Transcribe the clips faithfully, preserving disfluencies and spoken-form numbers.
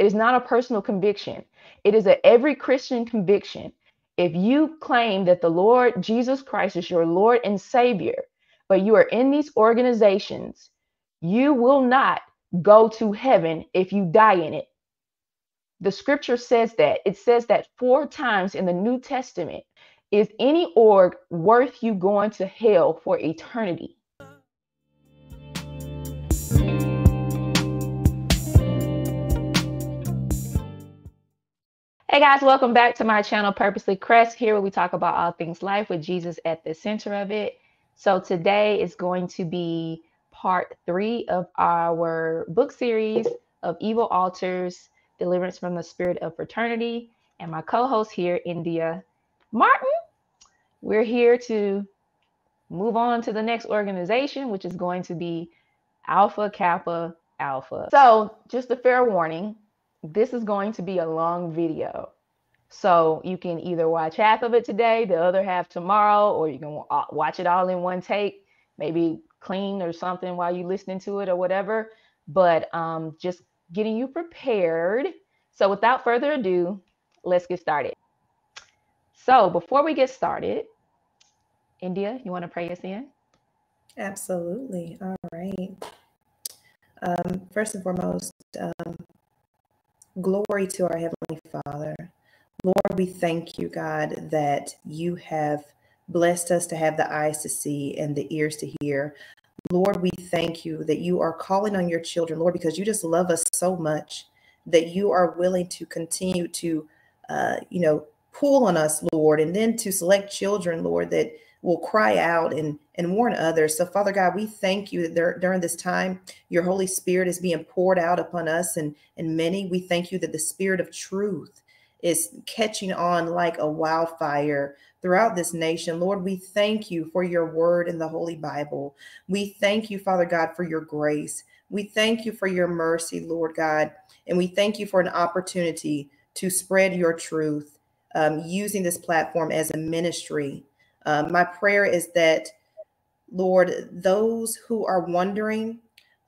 It is not a personal conviction. It is a every Christian conviction. If you claim that the Lord Jesus Christ is your Lord and Savior, but you are in these organizations, you will not go to heaven if you die in it. The scripture says that. It says that four times in the New Testament. Is any org worth you going to hell for eternity? Hey guys, welcome back to my channel, Purposely Crest, here where we talk about all things life with Jesus at the center of it. So today is going to be part three of our book series of Evil Altars, Deliverance from the Spirit of Fraternity, and my co-host here, India Martin. We're here to move on to the next organization, which is going to be Alpha Kappa Alpha. So just a fair warning, this is going to be a long video, so you can either watch half of it today, the other half tomorrow, or you can watch it all in one take, maybe clean or something while you're listening to it or whatever, but um, just getting you prepared. So without further ado, let's get started. So before we get started, India, you want to pray us in? Absolutely. All right. Um, first and foremost, um, glory to our Heavenly Father. Lord, we thank you, God, that you have blessed us to have the eyes to see and the ears to hear. Lord, we thank you that you are calling on your children, Lord, because you just love us so much that you are willing to continue to, uh, you know, pull on us, Lord, and then to select children, Lord, that will cry out and, and warn others. So, Father God, we thank you that there, during this time, your Holy Spirit is being poured out upon us and, and many. We thank you that the Spirit of truth is catching on like a wildfire throughout this nation. Lord, we thank you for your word in the Holy Bible. We thank you, Father God, for your grace. We thank you for your mercy, Lord God. And we thank you for an opportunity to spread your truth um, using this platform as a ministry. Uh, my prayer is that, Lord, those who are wondering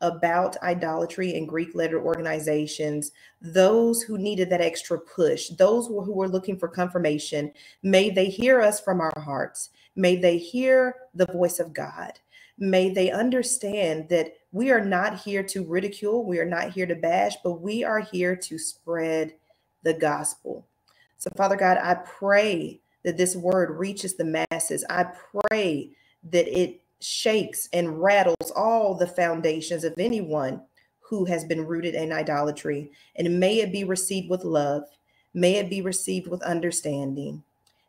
about idolatry and Greek letter organizations, those who needed that extra push, those who were looking for confirmation, may they hear us from our hearts. May they hear the voice of God. May they understand that we are not here to ridicule. We are not here to bash, but we are here to spread the gospel. So, Father God, I pray that this word reaches the masses. I pray that it shakes and rattles all the foundations of anyone who has been rooted in idolatry. And may it be received with love. May it be received with understanding.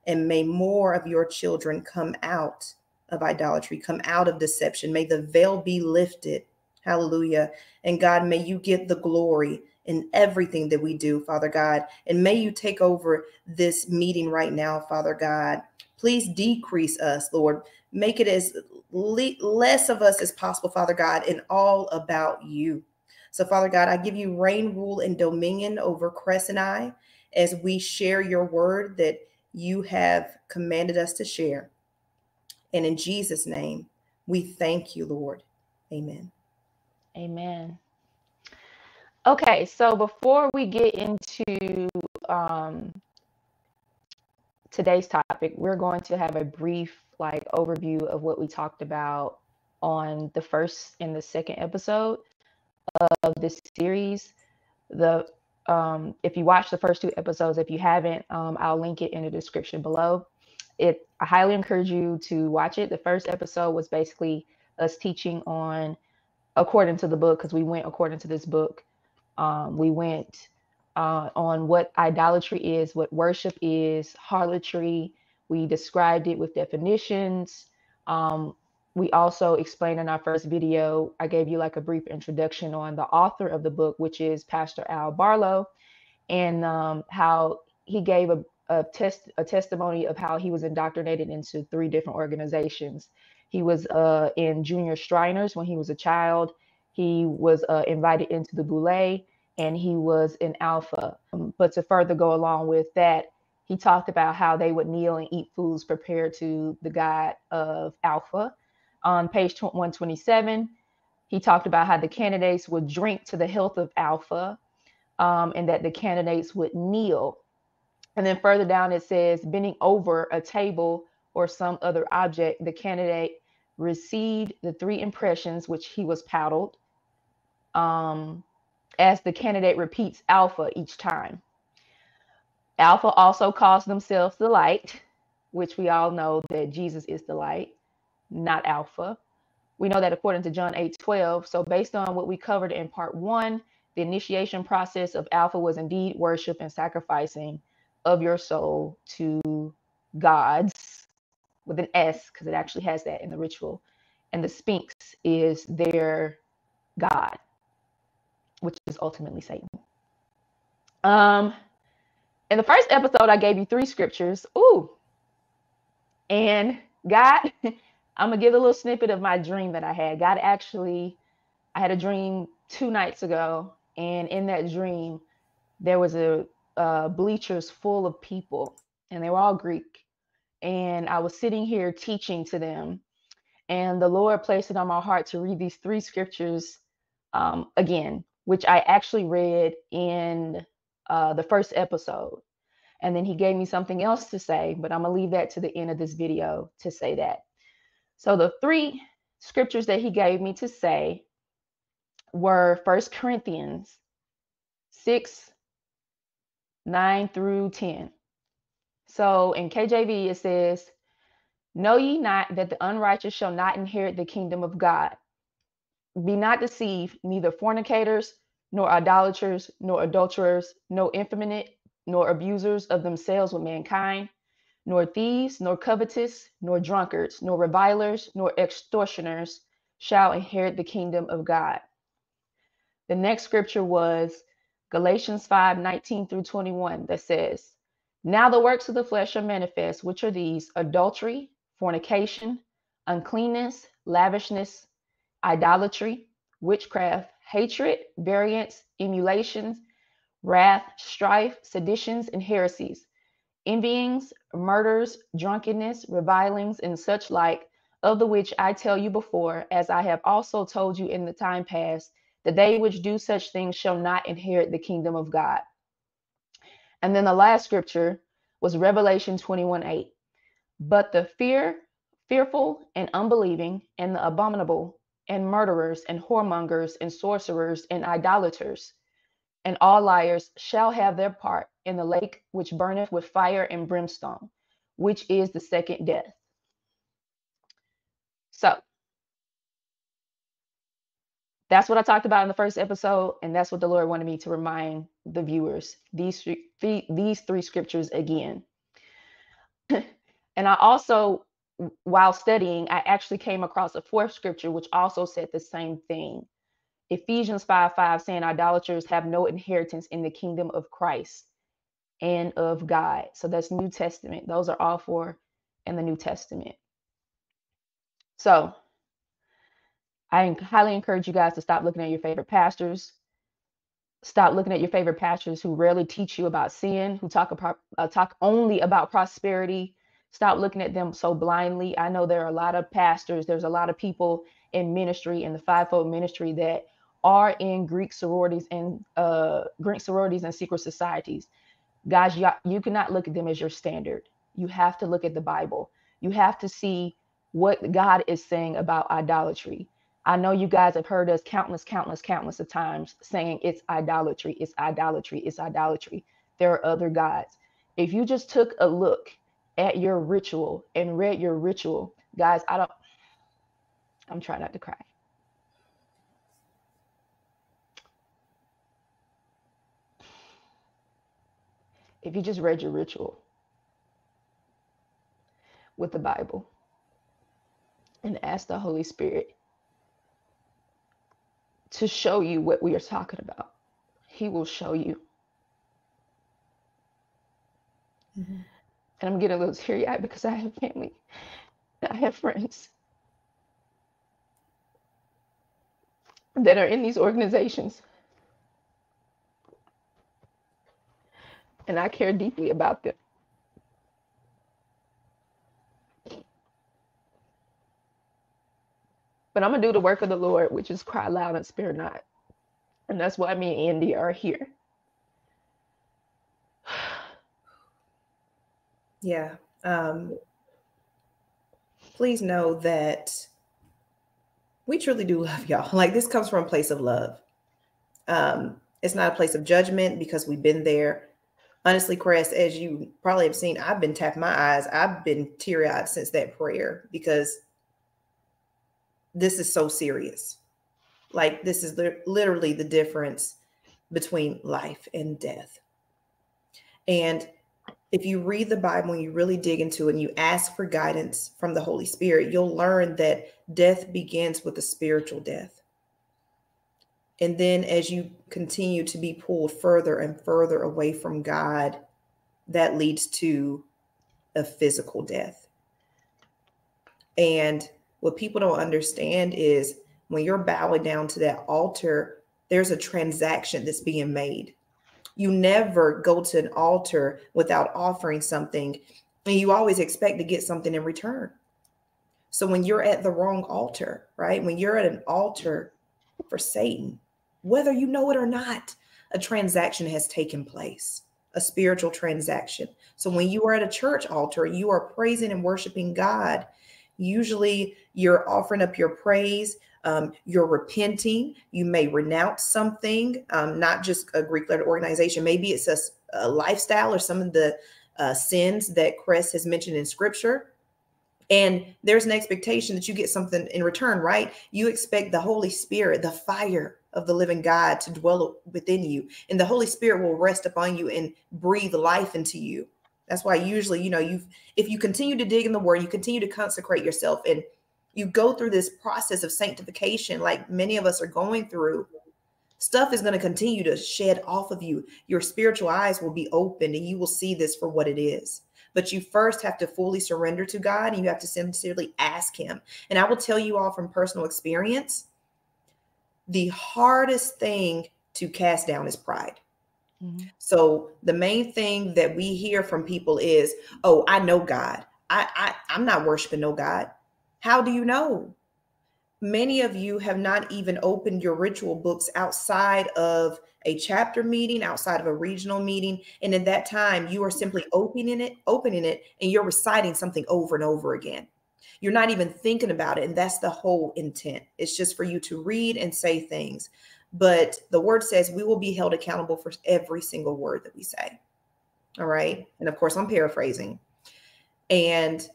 And may more of your children come out of idolatry, come out of deception. May the veil be lifted. Hallelujah. And God, may you get the glory in everything that we do, Father God. And may you take over this meeting right now, Father God. Please decrease us, Lord. Make it as le less of us as possible, Father God, and all about you. So, Father God, I give you reign, rule, and dominion over Crest and I as we share your word that you have commanded us to share. And in Jesus' name, we thank you, Lord. Amen. Amen. Okay, so before we get into um, today's topic, we're going to have a brief like overview of what we talked about on the first and the second episode of this series. The um, if you watch the first two episodes, if you haven't, um, I'll link it in the description below. It I highly encourage you to watch it. The first episode was basically us teaching on according to the book, because we went according to this book. Um, we went uh, on what idolatry is, what worship is, harlotry. We described it with definitions. Um, we also explained in our first video, I gave you like a brief introduction on the author of the book, which is Pastor Al Barlow, and um, how he gave a, a, test, a testimony of how he was indoctrinated into three different organizations. He was uh, in Junior Strainers when he was a child. He was uh, invited into the Boule, and he was an Alpha. But to further go along with that, he talked about how they would kneel and eat foods prepared to the god of Alpha. On page one twenty-seven, he talked about how the candidates would drink to the health of Alpha. um, and that the candidates would kneel. And then further down, it says, bending over a table or some other object, the candidate received the three impressions, which he was paddled, um, as the candidate repeats alpha each time. Alpha also calls themselves the light, which we all know that Jesus is the light, not alpha. We know that according to John eight twelve. So based on what we covered in part one, the initiation process of alpha was indeed worship and sacrificing of your soul to gods with an S, because it actually has that in the ritual. And the Sphinx is their god, which is ultimately Satan. Um, in the first episode, I gave you three scriptures. Ooh. And God, I'm going to give a little snippet of my dream that I had. God actually, I had a dream two nights ago. And in that dream, there was a uh, bleachers full of people, and they were all Greek. And I was sitting here teaching to them. And the Lord placed it on my heart to read these three scriptures um, again, which I actually read in uh, the first episode. And then he gave me something else to say, but I'm going to leave that to the end of this video to say that. So the three scriptures that he gave me to say were First Corinthians six, nine through ten. So in K J V, it says, know ye not that the unrighteous shall not inherit the kingdom of God? Be not deceived, neither fornicators, nor idolaters, nor adulterers, nor effeminate, nor abusers of themselves with mankind, nor thieves, nor covetous, nor drunkards, nor revilers, nor extortioners shall inherit the kingdom of God. The next scripture was Galatians five, nineteen through twenty-one, that says, now the works of the flesh are manifest, which are these: adultery, fornication, uncleanness, lavishness, idolatry, witchcraft, hatred, variance, emulations, wrath, strife, seditions, and heresies, envyings, murders, drunkenness, revilings, and such like, of the which I tell you before, as I have also told you in the time past, that they which do such things shall not inherit the kingdom of God. And then the last scripture was Revelation twenty-one eight. But the fear, fearful and unbelieving, and the abominable, and murderers, and whoremongers, and sorcerers, and idolaters, and all liars shall have their part in the lake which burneth with fire and brimstone, which is the second death. So that's what I talked about in the first episode, and that's what the Lord wanted me to remind the viewers, these three, these three scriptures again. And I also, while studying, I actually came across a fourth scripture, which also said the same thing. Ephesians five five, saying idolaters have no inheritance in the kingdom of Christ and of God. So that's New Testament. Those are all four in the New Testament. So I highly encourage you guys to stop looking at your favorite pastors. Stop looking at your favorite pastors who rarely teach you about sin, who talk about, uh, talk only about prosperity. Stop looking at them so blindly. I know there are a lot of pastors. There's a lot of people in ministry, in the fivefold ministry, that are in Greek sororities and uh, Greek sororities and secret societies. Guys, you, you cannot look at them as your standard. You have to look at the Bible. You have to see what God is saying about idolatry. I know you guys have heard us countless, countless, countless of times saying it's idolatry, it's idolatry, it's idolatry. There are other gods. If you just took a look at your ritual and read your ritual, guys, I don't, I'm trying not to cry. If you just read your ritual with the Bible and ask the Holy Spirit to show you what we are talking about, he will show you. Mm-hmm. And I'm getting a little teary-eyed because I have family, I have friends that are in these organizations. And I care deeply about them. But I'm going to do the work of the Lord, which is cry loud and spare not. And that's why me and India are here. Yeah. Um, please know that we truly do love y'all. Like, this comes from a place of love. Um, it's not a place of judgment, because we've been there. Honestly, Crest, as you probably have seen, I've been tapping my eyes. I've been teary-eyed since that prayer, because this is so serious. Like, this is li- literally the difference between life and death. And if you read the Bible and you really dig into it and you ask for guidance from the Holy Spirit, you'll learn that death begins with a spiritual death. And then as you continue to be pulled further and further away from God, that leads to a physical death. And what people don't understand is when you're bowing down to that altar, there's a transaction that's being made. You never go to an altar without offering something, and you always expect to get something in return. So when you're at the wrong altar, right? When you're at an altar for Satan, whether you know it or not, a transaction has taken place, a spiritual transaction. So when you are at a church altar, you are praising and worshiping God. Usually you're offering up your praise. Um, you're repenting. You may renounce something, um, not just a Greek letter organization. Maybe it's a, a lifestyle or some of the uh, sins that Crest has mentioned in scripture. And there's an expectation that you get something in return, right? You expect the Holy Spirit, the fire of the living God, to dwell within you. And the Holy Spirit will rest upon you and breathe life into you. That's why usually, you know, you've, if you continue to dig in the word, you continue to consecrate yourself, and you go through this process of sanctification, like many of us are going through, stuff is going to continue to shed off of you. Your spiritual eyes will be opened and you will see this for what it is. But you first have to fully surrender to God, and you have to sincerely ask him. And I will tell you all from personal experience, the hardest thing to cast down is pride. Mm-hmm. So the main thing that we hear from people is, oh, I know God. I, I, I'm not worshiping no God. How do you know? Many of you have not even opened your ritual books outside of a chapter meeting, outside of a regional meeting. And in that time, you are simply opening it, opening it, and you're reciting something over and over again. You're not even thinking about it. And that's the whole intent. It's just for you to read and say things. But the word says we will be held accountable for every single word that we say. All right. And of course, I'm paraphrasing. And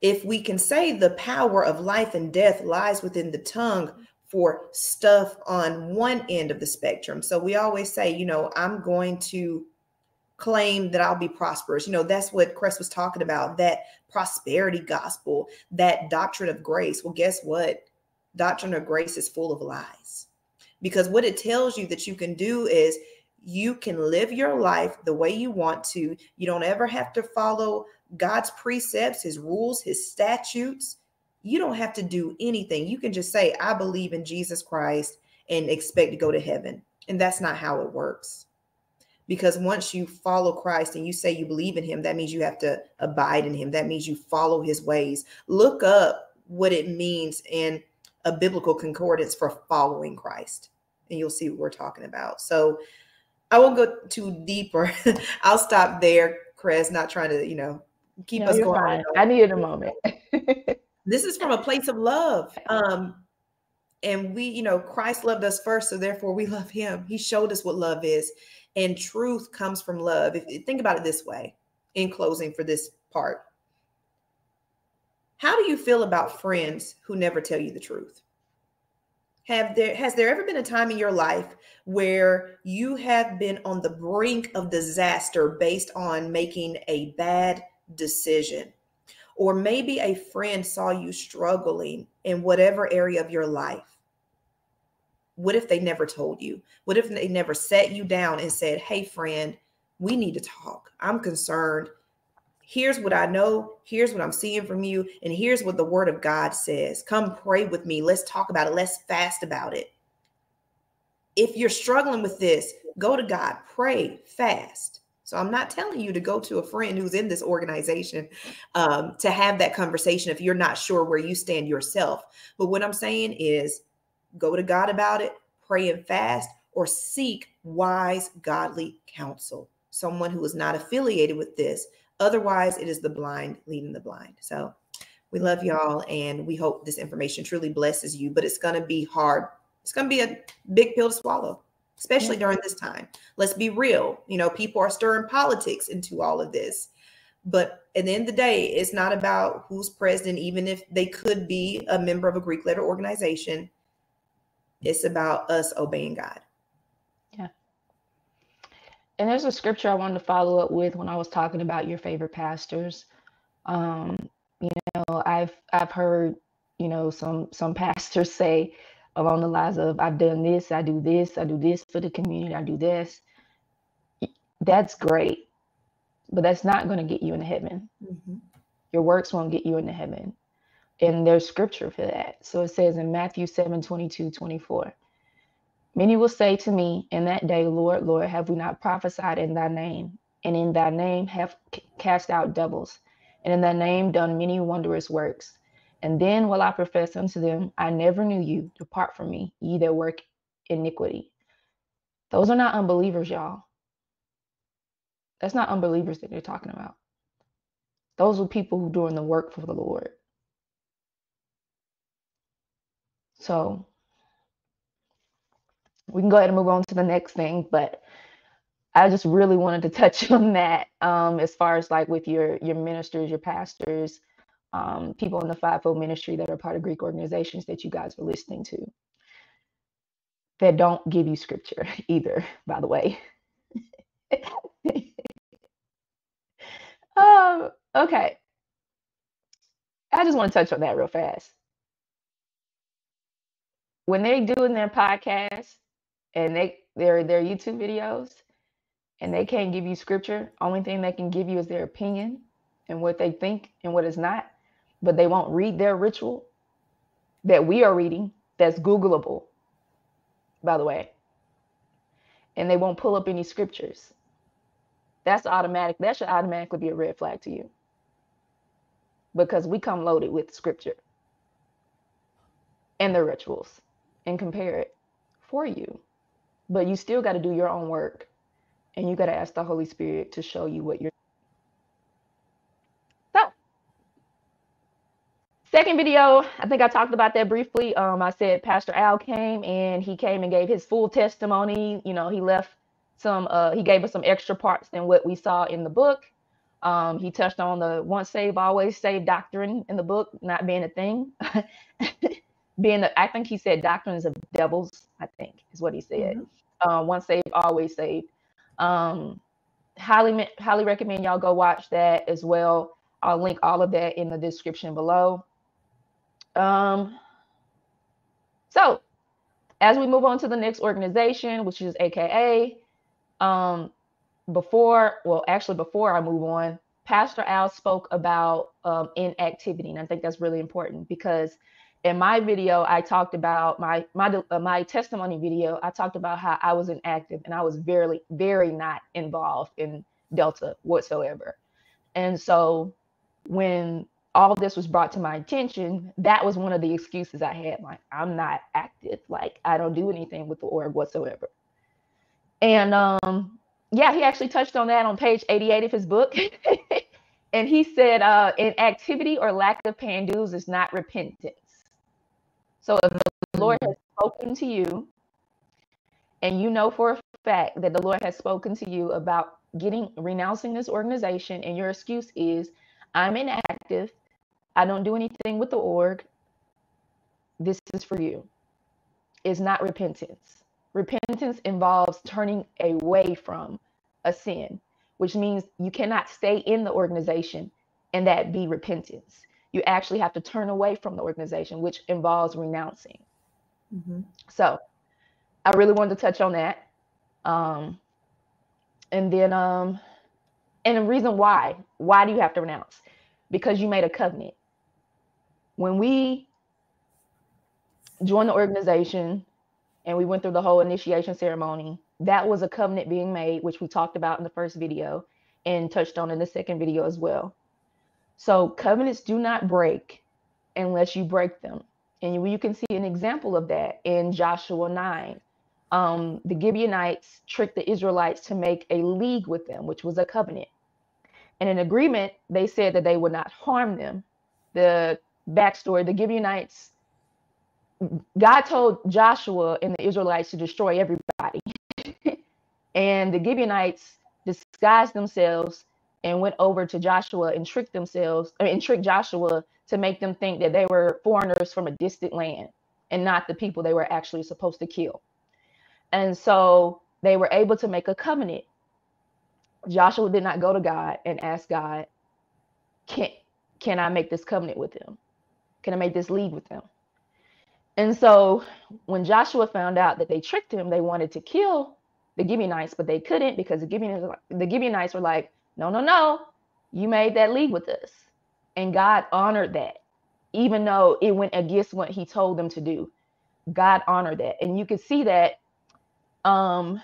if we can say the power of life and death lies within the tongue for stuff on one end of the spectrum. So we always say, you know, I'm going to claim that I'll be prosperous. You know, that's what Crest was talking about, that prosperity gospel, that doctrine of grace. Well, guess what? Doctrine of grace is full of lies, because what it tells you that you can do is you can live your life the way you want to. You don't ever have to follow God's precepts, his rules, his statutes. You don't have to do anything. You can just say, I believe in Jesus Christ, and expect to go to heaven. And that's not how it works. Because once you follow Christ and you say you believe in him, that means you have to abide in him. That means you follow his ways. Look up what it means in a biblical concordance for following Christ, and you'll see what we're talking about. So I won't go too deeper. I'll stop there, Crest, not trying to, you know, keep no, us going. I needed a moment. This is from a place of love. Um, and we, you know, Christ loved us first, so therefore we love him. He showed us what love is, and truth comes from love. If, think about it this way, in closing for this part. How do you feel about friends who never tell you the truth? Have there, has there ever been a time in your life where you have been on the brink of disaster based on making a bad decision? Or maybe a friend saw you struggling in whatever area of your life. What if they never told you? What if they never sat you down and said, hey, friend, we need to talk. I'm concerned. Here's what I know. Here's what I'm seeing from you. And here's what the word of God says. Come pray with me. Let's talk about it. Let's fast about it. If you're struggling with this, go to God, pray, fast. So I'm not telling you to go to a friend who's in this organization um, to have that conversation if you're not sure where you stand yourself. But what I'm saying is go to God about it, pray and fast, or seek wise, godly counsel. someone who is not affiliated with this. Otherwise, it is the blind leading the blind. So we love y'all, and we hope this information truly blesses you, but it's going to be hard. It's going to be a big pill to swallow, especially yeah. during this time. Let's be real. You know, people are stirring politics into all of this. But at the end of the day, it's not about who's president, even if they could be a member of a Greek letter organization. It's about us obeying God. Yeah. And there's a scripture I wanted to follow up with when I was talking about your favorite pastors. Um, you know, I've I've heard, you know, some some pastors say along the lines of, I've done this, I do this, I do this for the community, I do this. That's great, but that's not going to get you into heaven. Mm-hmm. Your works won't get you into heaven. And there's scripture for that. So it says in Matthew seven, twenty-two, twenty-four, many will say to me in that day, Lord, Lord, have we not prophesied in thy name? And in thy name have cast out devils, and in thy name done many wondrous works. And then will I profess unto them, I never knew you, depart from me, ye that work iniquity. Those are not unbelievers, y'all. That's not unbelievers that you're talking about. Those are people who are doing the work for the Lord. So we can go ahead and move on to the next thing, but I just really wanted to touch on that um, as far as like with your, your ministers, your pastors, um, people in the fivefold ministry that are part of Greek organizations that you guys are listening to that don't give you scripture either, by the way. um, okay. I just want to touch on that real fast. When they're doing their podcasts and they their their YouTube videos and they can't give you scripture, only thing they can give you is their opinion and what they think and what is not, but they won't read their ritual that we are reading that's Googleable, by the way. And they won't pull up any scriptures. That's automatic. That should automatically be a red flag to you, because we come loaded with scripture and their rituals, and compare it for you. But you still got to do your own work, and you got to ask the Holy Spirit to show you what you're. So, second video, I think I talked about that briefly. Um, I said Pastor Al came, and he came and gave his full testimony. You know, he left some, uh, he gave us some extra parts than what we saw in the book. Um, he touched on the once saved, always saved doctrine in the book not being a thing. Being, I think he said doctrines of devils, I think is what he said. Mm-hmm. Uh, once saved, always saved. Um, highly, highly recommend y'all go watch that as well. I'll link all of that in the description below. Um, so as we move on to the next organization, which is A K A, um, before, well, actually before I move on, Pastor Al spoke about um, inactivity. And I think that's really important, because in my video, I talked about my my uh, my testimony video. I talked about how I was inactive and I was very, very not involved in Delta whatsoever. And so when all this was brought to my attention, that was one of the excuses I had. Like, I'm not active. Like, I don't do anything with the org whatsoever. And um, yeah, he actually touched on that on page eighty-eight of his book. And he said, uh, inactivity or lack of paying dues is not repentance. So if the Lord has spoken to you, and you know for a fact that the Lord has spoken to you about getting renouncing this organization, and your excuse is, I'm inactive, I don't do anything with the org, this is for you. It's not repentance. Repentance involves turning away from a sin, which means you cannot stay in the organization and that be repentance. You actually have to turn away from the organization, which involves renouncing. Mm-hmm. So I really wanted to touch on that. Um, and then, um, and the reason why, why do you have to renounce? Because you made a covenant. When we joined the organization and we went through the whole initiation ceremony, that was a covenant being made, which we talked about in the first video and touched on in the second video as well. So covenants do not break unless you break them. And you, you can see an example of that in Joshua nine, um, the Gibeonites tricked the Israelites to make a league with them, which was a covenant. And in agreement, they said that they would not harm them. The backstory, the Gibeonites, God told Joshua and the Israelites to destroy everybody. And the Gibeonites disguised themselves and went over to Joshua and tricked themselves, I mean, and tricked Joshua to make them think that they were foreigners from a distant land and not the people they were actually supposed to kill. And so they were able to make a covenant. Joshua did not go to God and ask God, can, can I make this covenant with them? Can I make this league with them? And so when Joshua found out that they tricked him, they wanted to kill the Gibeonites, but they couldn't because the Gibeonites, the Gibeonites were like, no, no, no, you made that league with us. And God honored that, even though it went against what he told them to do. God honored that. And you can see that um,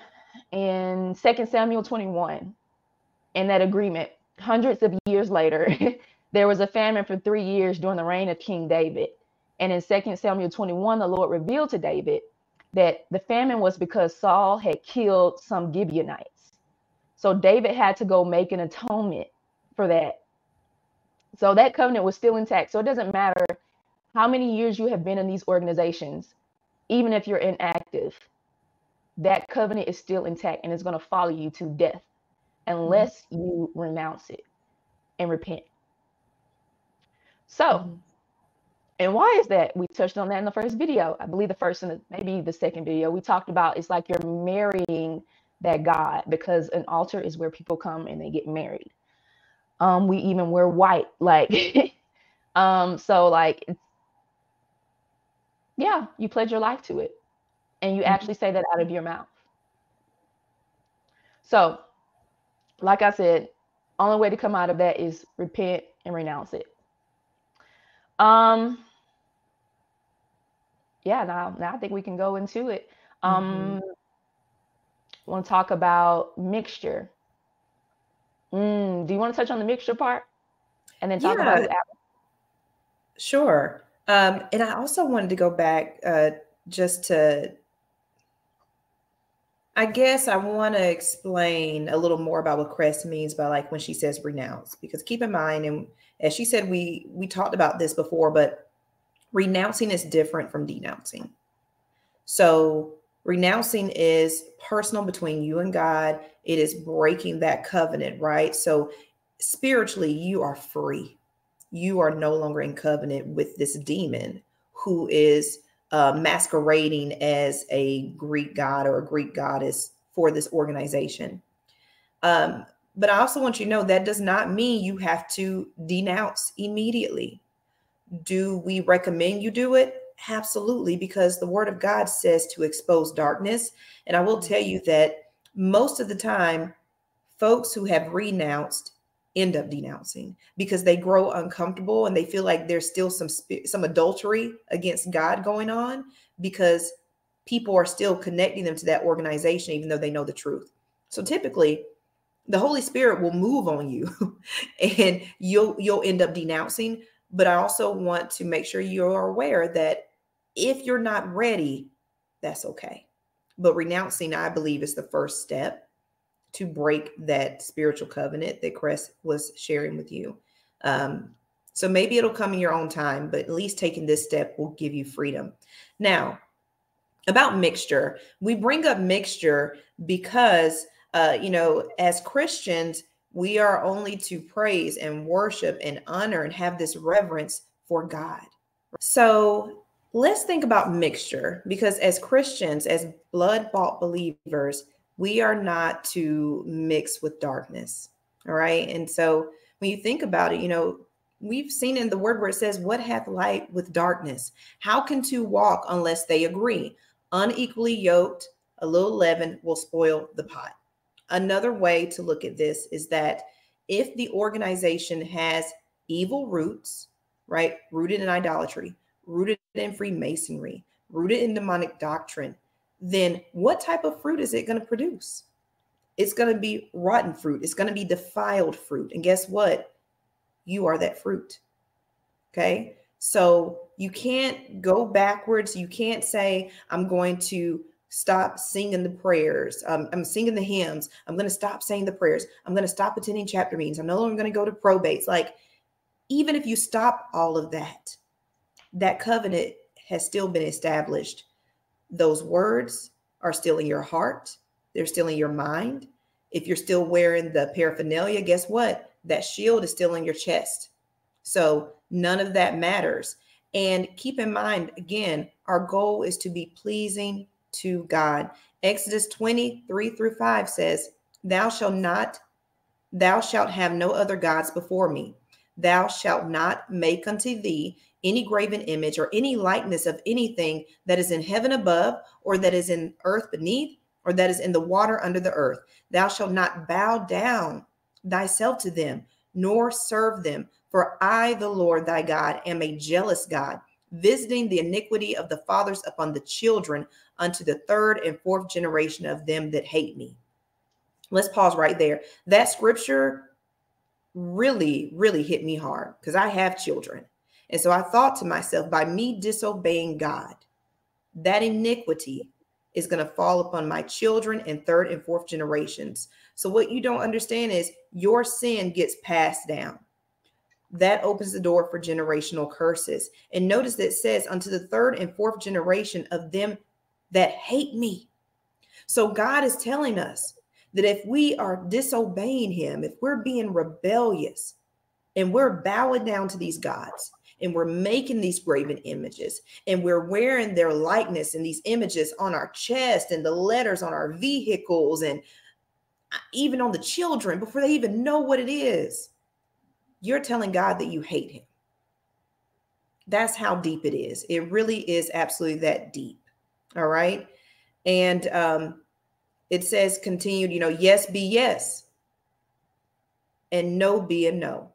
in Second Samuel twenty-one, in that agreement, hundreds of years later, there was a famine for three years during the reign of King David. And in Second Samuel twenty-one, the Lord revealed to David that the famine was because Saul had killed some Gibeonites. So David had to go make an atonement for that. So that covenant was still intact. So it doesn't matter how many years you have been in these organizations, even if you're inactive, that covenant is still intact and it's going to follow you to death unless mm-hmm. you renounce it and repent. So, mm-hmm. and why is that? We touched on that in the first video. I believe the first and the, maybe the second video we talked about, it's like you're marrying that God, because an altar is where people come and they get married. Um, we even wear white, like, um, so like, it's, yeah, you pledge your life to it and you mm-hmm. actually say that out of your mouth. So like I said, only way to come out of that is repent and renounce it. Um, yeah, now, now I think we can go into it. Um, mm-hmm. I want to talk about mixture. Mm, do you want to touch on the mixture part and then talk yeah, about it after? Sure. Um, and I also wanted to go back uh, just to, I guess I want to explain a little more about what crest means by like when she says renounce, because keep in mind, and as she said, we, we talked about this before, but renouncing is different from denouncing. So renouncing is personal between you and God. It is breaking that covenant, right? So spiritually, you are free. You are no longer in covenant with this demon who is uh, masquerading as a Greek god or a Greek goddess for this organization. Um, but I also want you to know that does not mean you have to denounce immediately. Do we recommend you do it? Absolutely, because the word of God says to expose darkness. And I will tell you that most of the time, folks who have renounced end up denouncing because they grow uncomfortable and they feel like there's still some some adultery against God going on because people are still connecting them to that organization, even though they know the truth. So typically, the Holy Spirit will move on you and you'll you'll end up denouncing. But I also want to make sure you're aware that if you're not ready, that's okay. But renouncing, I believe, is the first step to break that spiritual covenant that Crest was sharing with you. Um, so maybe it'll come in your own time, but at least taking this step will give you freedom. Now, about mixture, we bring up mixture because, uh, you know, as Christians, we are only to praise and worship and honor and have this reverence for God. So let's think about mixture, because as Christians, as blood-bought believers, we are not to mix with darkness. All right. And so when you think about it, you know, we've seen in the word where it says, what hath light with darkness? How can two walk unless they agree? Unequally yoked, a little leaven will spoil the pot. Another way to look at this is that if the organization has evil roots, right, rooted in idolatry, rooted in Freemasonry, rooted in demonic doctrine, then what type of fruit is it going to produce? It's going to be rotten fruit. It's going to be defiled fruit. And guess what? You are that fruit. Okay. So you can't go backwards. You can't say, I'm going to stop singing the prayers. Um, I'm singing the hymns. I'm going to stop saying the prayers. I'm going to stop attending chapter meetings. I'm no longer going to go to probates. Like, even if you stop all of that, that covenant has still been established. Those words are still in your heart. They're still in your mind. If you're still wearing the paraphernalia, guess what? That shield is still in your chest. So none of that matters. And keep in mind, again, our goal is to be pleasing to God. Exodus twenty, three through five says, thou shalt not, thou shalt have no other gods before me. Thou shalt not make unto thee any graven image or any likeness of anything that is in heaven above, or that is in earth beneath, or that is in the water under the earth. Thou shalt not bow down thyself to them, nor serve them. For I, the Lord thy God, am a jealous God, visiting the iniquity of the fathers upon the children unto the third and fourth generation of them that hate me. Let's pause right there. That scripture really, really hit me hard, because I have children. And so I thought to myself, by me disobeying God, that iniquity is going to fall upon my children and third and fourth generations. So what you don't understand is your sin gets passed down. That opens the door for generational curses. And notice that it says unto the third and fourth generation of them that hate me. So God is telling us that if we are disobeying him, if we're being rebellious and we're bowing down to these gods and we're making these graven images and we're wearing their likeness and these images on our chest and the letters on our vehicles and even on the children before they even know what it is, you're telling God that you hate him. That's how deep it is. It really is absolutely that deep. All right. And um, it says continued, you know, yes, be yes. And no, be a no.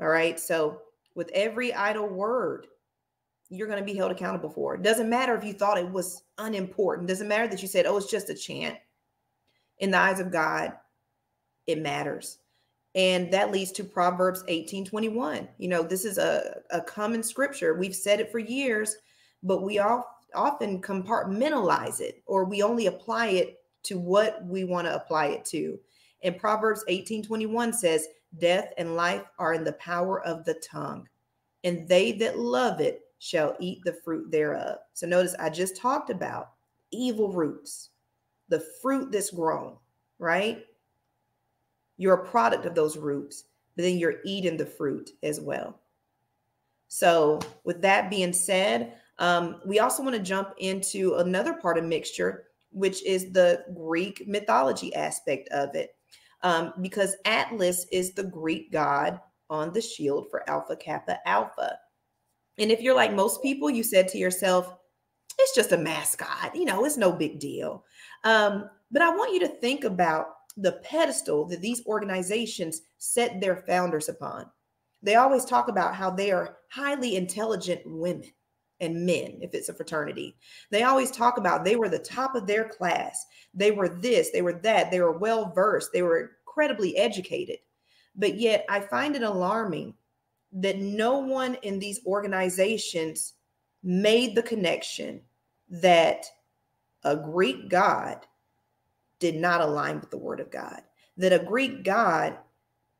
All right. So with every idle word, you're going to be held accountable for. It doesn't matter if you thought it was unimportant. It doesn't matter that you said, oh, it's just a chant. In the eyes of God, it matters. And that leads to Proverbs eighteen twenty-one. You know, this is a, a common scripture. We've said it for years, but we all often compartmentalize it, or we only apply it to what we want to apply it to. And Proverbs eighteen twenty-one says, death and life are in the power of the tongue, and they that love it shall eat the fruit thereof. So notice I just talked about evil roots, the fruit that's grown, right? You're a product of those roots, but then you're eating the fruit as well. So with that being said, um, we also want to jump into another part of mixture, which is the Greek mythology aspect of it, um, because Atlas is the Greek god on the shield for Alpha Kappa Alpha. And if you're like most people, you said to yourself, it's just a mascot, you know, it's no big deal. Um, but I want you to think about the pedestal that these organizations set their founders upon. They always talk about how they are highly intelligent women and men, if it's a fraternity. They always talk about they were the top of their class. They were this, they were that, they were well-versed, they were incredibly educated. But yet I find it alarming that no one in these organizations made the connection that a Greek god did not align with the word of God, that a Greek God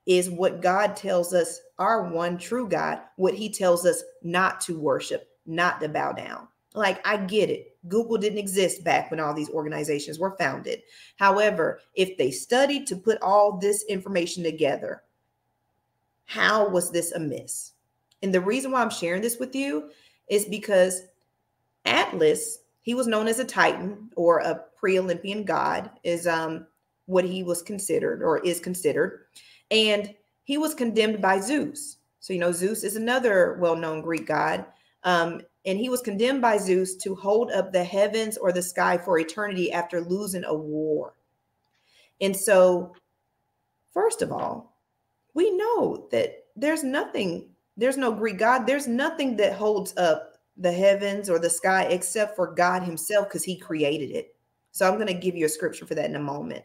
is what God tells us, our one true God, what he tells us not to worship, not to bow down. Like, I get it. Google didn't exist back when all these organizations were founded. However, if they studied to put all this information together, how was this amiss? And the reason why I'm sharing this with you is because Atlas, he was known as a Titan, or a pre-Olympian god is um, what he was considered, or is considered. And he was condemned by Zeus. So, you know, Zeus is another well-known Greek god. Um, and he was condemned by Zeus to hold up the heavens or the sky for eternity after losing a war. And so, first of all, we know that there's nothing, there's no Greek god. There's nothing that holds up the heavens or the sky except for God himself, because he created it. So I'm going to give you a scripture for that in a moment.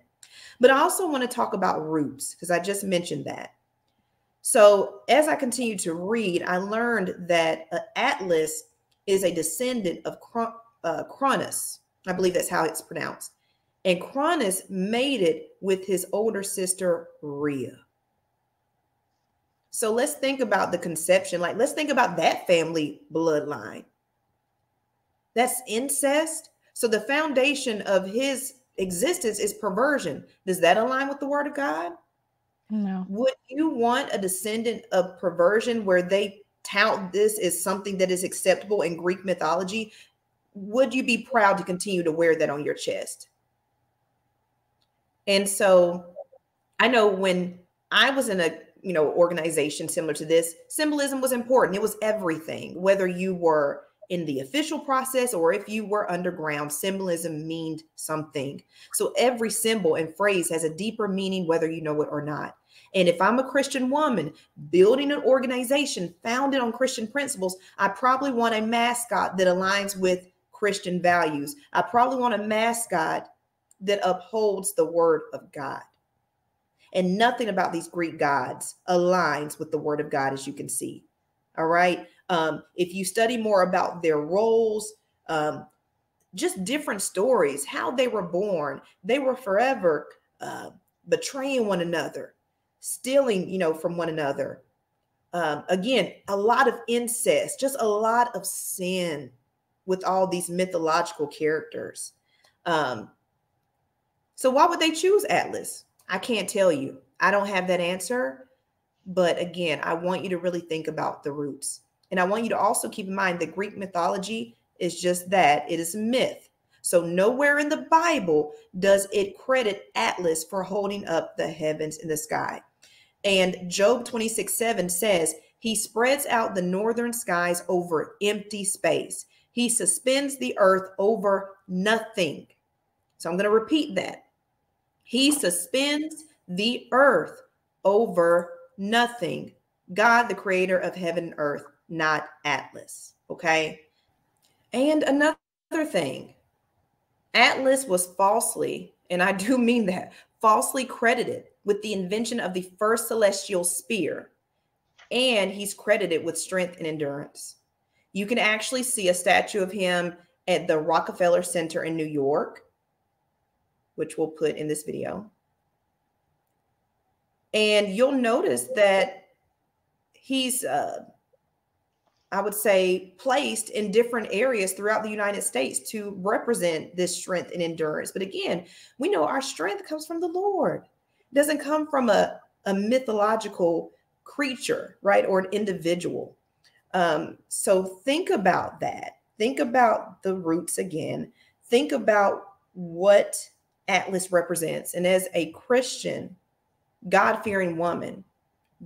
But I also want to talk about roots, because I just mentioned that. So as I continue to read, I learned that uh, Atlas is a descendant of Cron uh, Cronus, I believe that's how it's pronounced. And Cronus mated with his older sister, Rhea. So let's think about the conception. Like, let's think about that family bloodline. That's incest. So the foundation of his existence is perversion. Does that align with the word of God? No. Would you want a descendant of perversion where they tout this as something that is acceptable in Greek mythology? Would you be proud to continue to wear that on your chest? And so I know when I was in a, you know, organization similar to this, symbolism was important. It was everything, whether you were in the official process or if you were underground, symbolism meant something. So every symbol and phrase has a deeper meaning, whether you know it or not. And if I'm a Christian woman building an organization founded on Christian principles, I probably want a mascot that aligns with Christian values. I probably want a mascot that upholds the word of God. And nothing about these Greek gods aligns with the word of God, as you can see. All right. Um, if you study more about their roles, um, just different stories, how they were born, they were forever uh, betraying one another, stealing, you know, from one another. Um, again, a lot of incest, just a lot of sin with all these mythological characters. Um, so why would they choose Atlas? I can't tell you. I don't have that answer. But again, I want you to really think about the roots. And I want you to also keep in mind that Greek mythology is just that. It is myth. So nowhere in the Bible does it credit Atlas for holding up the heavens in the sky. And Job twenty-six seven says, he spreads out the northern skies over empty space. He suspends the earth over nothing. So I'm going to repeat that. He suspends the earth over nothing. God, the creator of heaven and earth, not Atlas. Okay. And another thing, Atlas was falsely, and I do mean that, falsely credited with the invention of the first celestial spear. And he's credited with strength and endurance. You can actually see a statue of him at the Rockefeller Center in New York, which we'll put in this video. And you'll notice that he's, uh, I would say, placed in different areas throughout the United States to represent this strength and endurance. But again, we know our strength comes from the Lord. It doesn't come from a, a mythological creature, right, or an individual. Um, so think about that. Think about the roots again. Think about what Atlas represents. And as a Christian, God-fearing woman,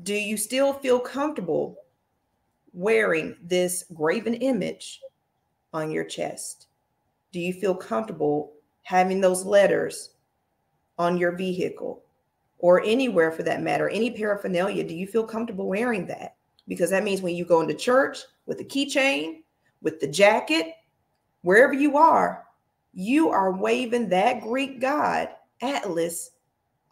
do you still feel comfortable wearing this graven image on your chest? Do you feel comfortable having those letters on your vehicle or anywhere for that matter, any paraphernalia? Do you feel comfortable wearing that? Because that means when you go into church with a keychain, with the jacket, wherever you are, you are waving that Greek god, Atlas,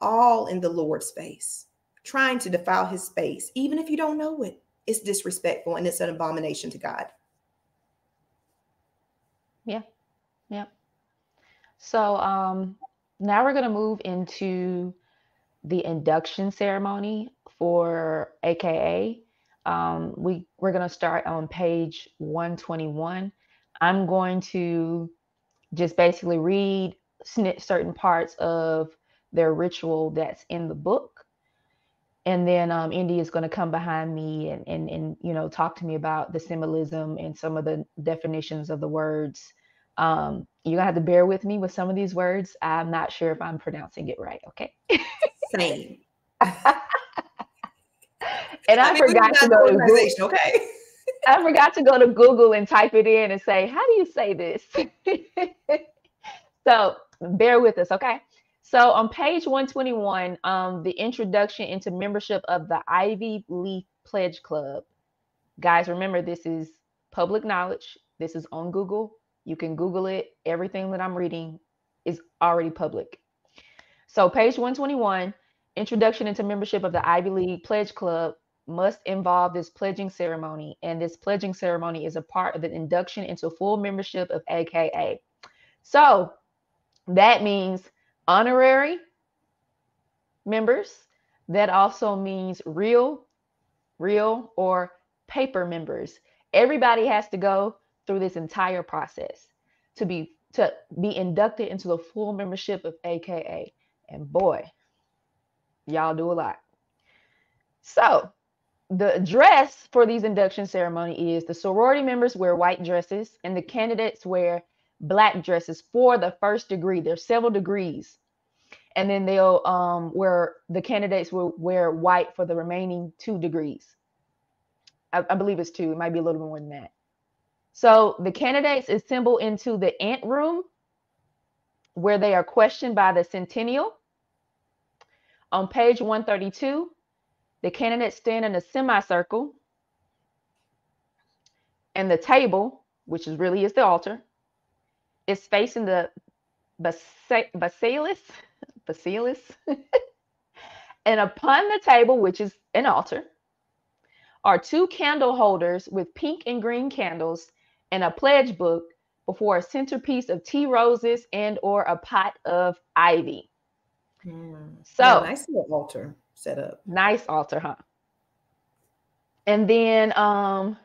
all in the Lord's face, trying to defile his space, even if you don't know it. It's disrespectful and it's an abomination to God. Yeah. Yeah. So um, now we're going to move into the induction ceremony for A K A. Um, we, we're going to start on page one twenty-one. I'm going to just basically read certain parts of their ritual that's in the book. And then um, Indy is going to come behind me and, and, and, you know, talk to me about the symbolism and some of the definitions of the words. Um, you're going to have to bear with me with some of these words. I'm not sure if I'm pronouncing it right. Okay. Same. And I, I mean, forgot to go to Google. Okay. I forgot to go to Google and type it in and say, how do you say this? So bear with us. Okay. So on page one twenty-one, um, the introduction into membership of the Ivy Leaf Pledge Club. Guys, remember, this is public knowledge. This is on Google. You can Google it. Everything that I'm reading is already public. So page one twenty-one, introduction into membership of the Ivy League Pledge Club must involve this pledging ceremony. And this pledging ceremony is a part of the induction into full membership of A K A. So that means honorary members. That also means real, real or paper members. Everybody has to go through this entire process to be to be inducted into the full membership of A K A. And boy, y'all do a lot. So the dress for these induction ceremony is the sorority members wear white dresses and the candidates wear black dresses for the first degree. There's several degrees. And then they'll um, wear, the candidates will wear white for the remaining two degrees. I, I believe it's two. It might be a little bit more than that. So the candidates assemble into the ant room where they are questioned by the centennial. On page one thirty-two, the candidates stand in a semicircle and the table, which is really is the altar, is facing the basilis, basilis, and upon the table, which is an altar, are two candle holders with pink and green candles and a pledge book before a centerpiece of tea roses and or a pot of ivy. Mm. So yeah, nice little altar set up. Nice altar, huh? And then um,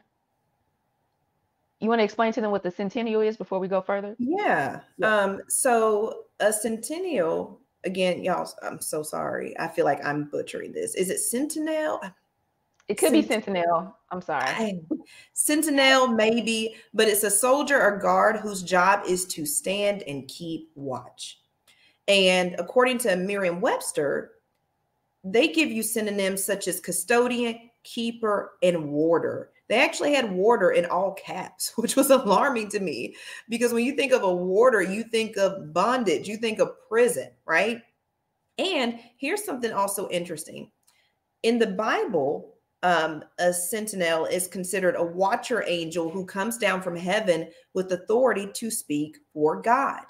you want to explain to them what the centennial is before we go further? Yeah. yeah. Um, so a centennial, again, y'all, I'm so sorry. I feel like I'm butchering this. Is it centennial? It could Cent be sentinel. I'm sorry. I, sentinel, maybe, but it's a soldier or guard whose job is to stand and keep watch. And according to Merriam-Webster, they give you synonyms such as custodian, keeper, and warder. They actually had warder in all caps, which was alarming to me, because when you think of a warder, you think of bondage, you think of prison, right? And here's something also interesting. In the Bible, Um, a sentinel is considered a watcher angel who comes down from heaven with authority to speak for God.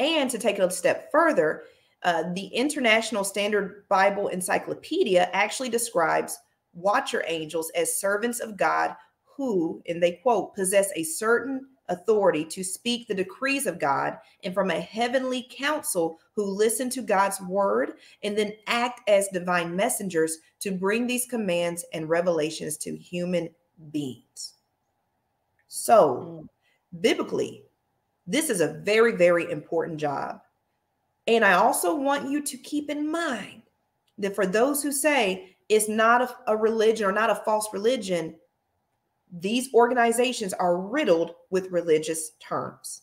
And to take it a step further, uh, the International Standard Bible Encyclopedia actually describes watcher angels as servants of God who, and they quote, possess a certain authority to speak the decrees of God and from a heavenly council who listen to God's word and then act as divine messengers to bring these commands and revelations to human beings. So biblically, this is a very, very important job. And I also want you to keep in mind that for those who say it's not a, a religion or not a false religion, these organizations are riddled with religious terms.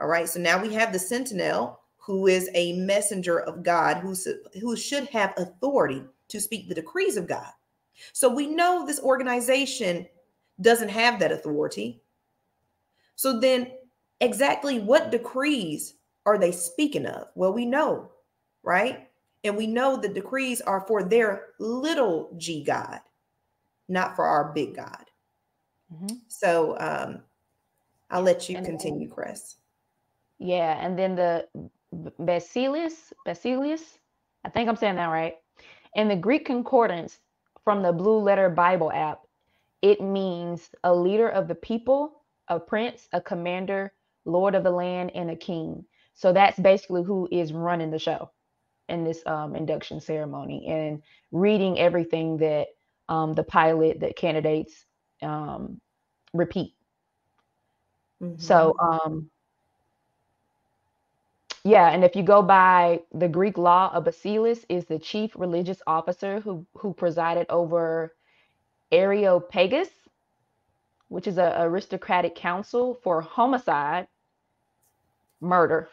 All right. So now we have the sentinel, who is a messenger of God, who, who should have authority to speak the decrees of God. So we know this organization doesn't have that authority. So then exactly what decrees are they speaking of? Well, we know, right? And we know the decrees are for their little G God, not for our big God. So um, I'll let you and continue, then, Chris. Yeah, and then the Basilis, Basilis, I think I'm saying that right. In the Greek concordance from the Blue Letter Bible app, it means a leader of the people, a prince, a commander, lord of the land, and a king. So that's basically who is running the show in this um, induction ceremony and reading everything that um, the pilot, the candidates, um repeat. Mm-hmm. So um yeah, and if you go by the Greek law, a basileus is the chief religious officer who who presided over Areopagus, which is an aristocratic council for homicide, murder.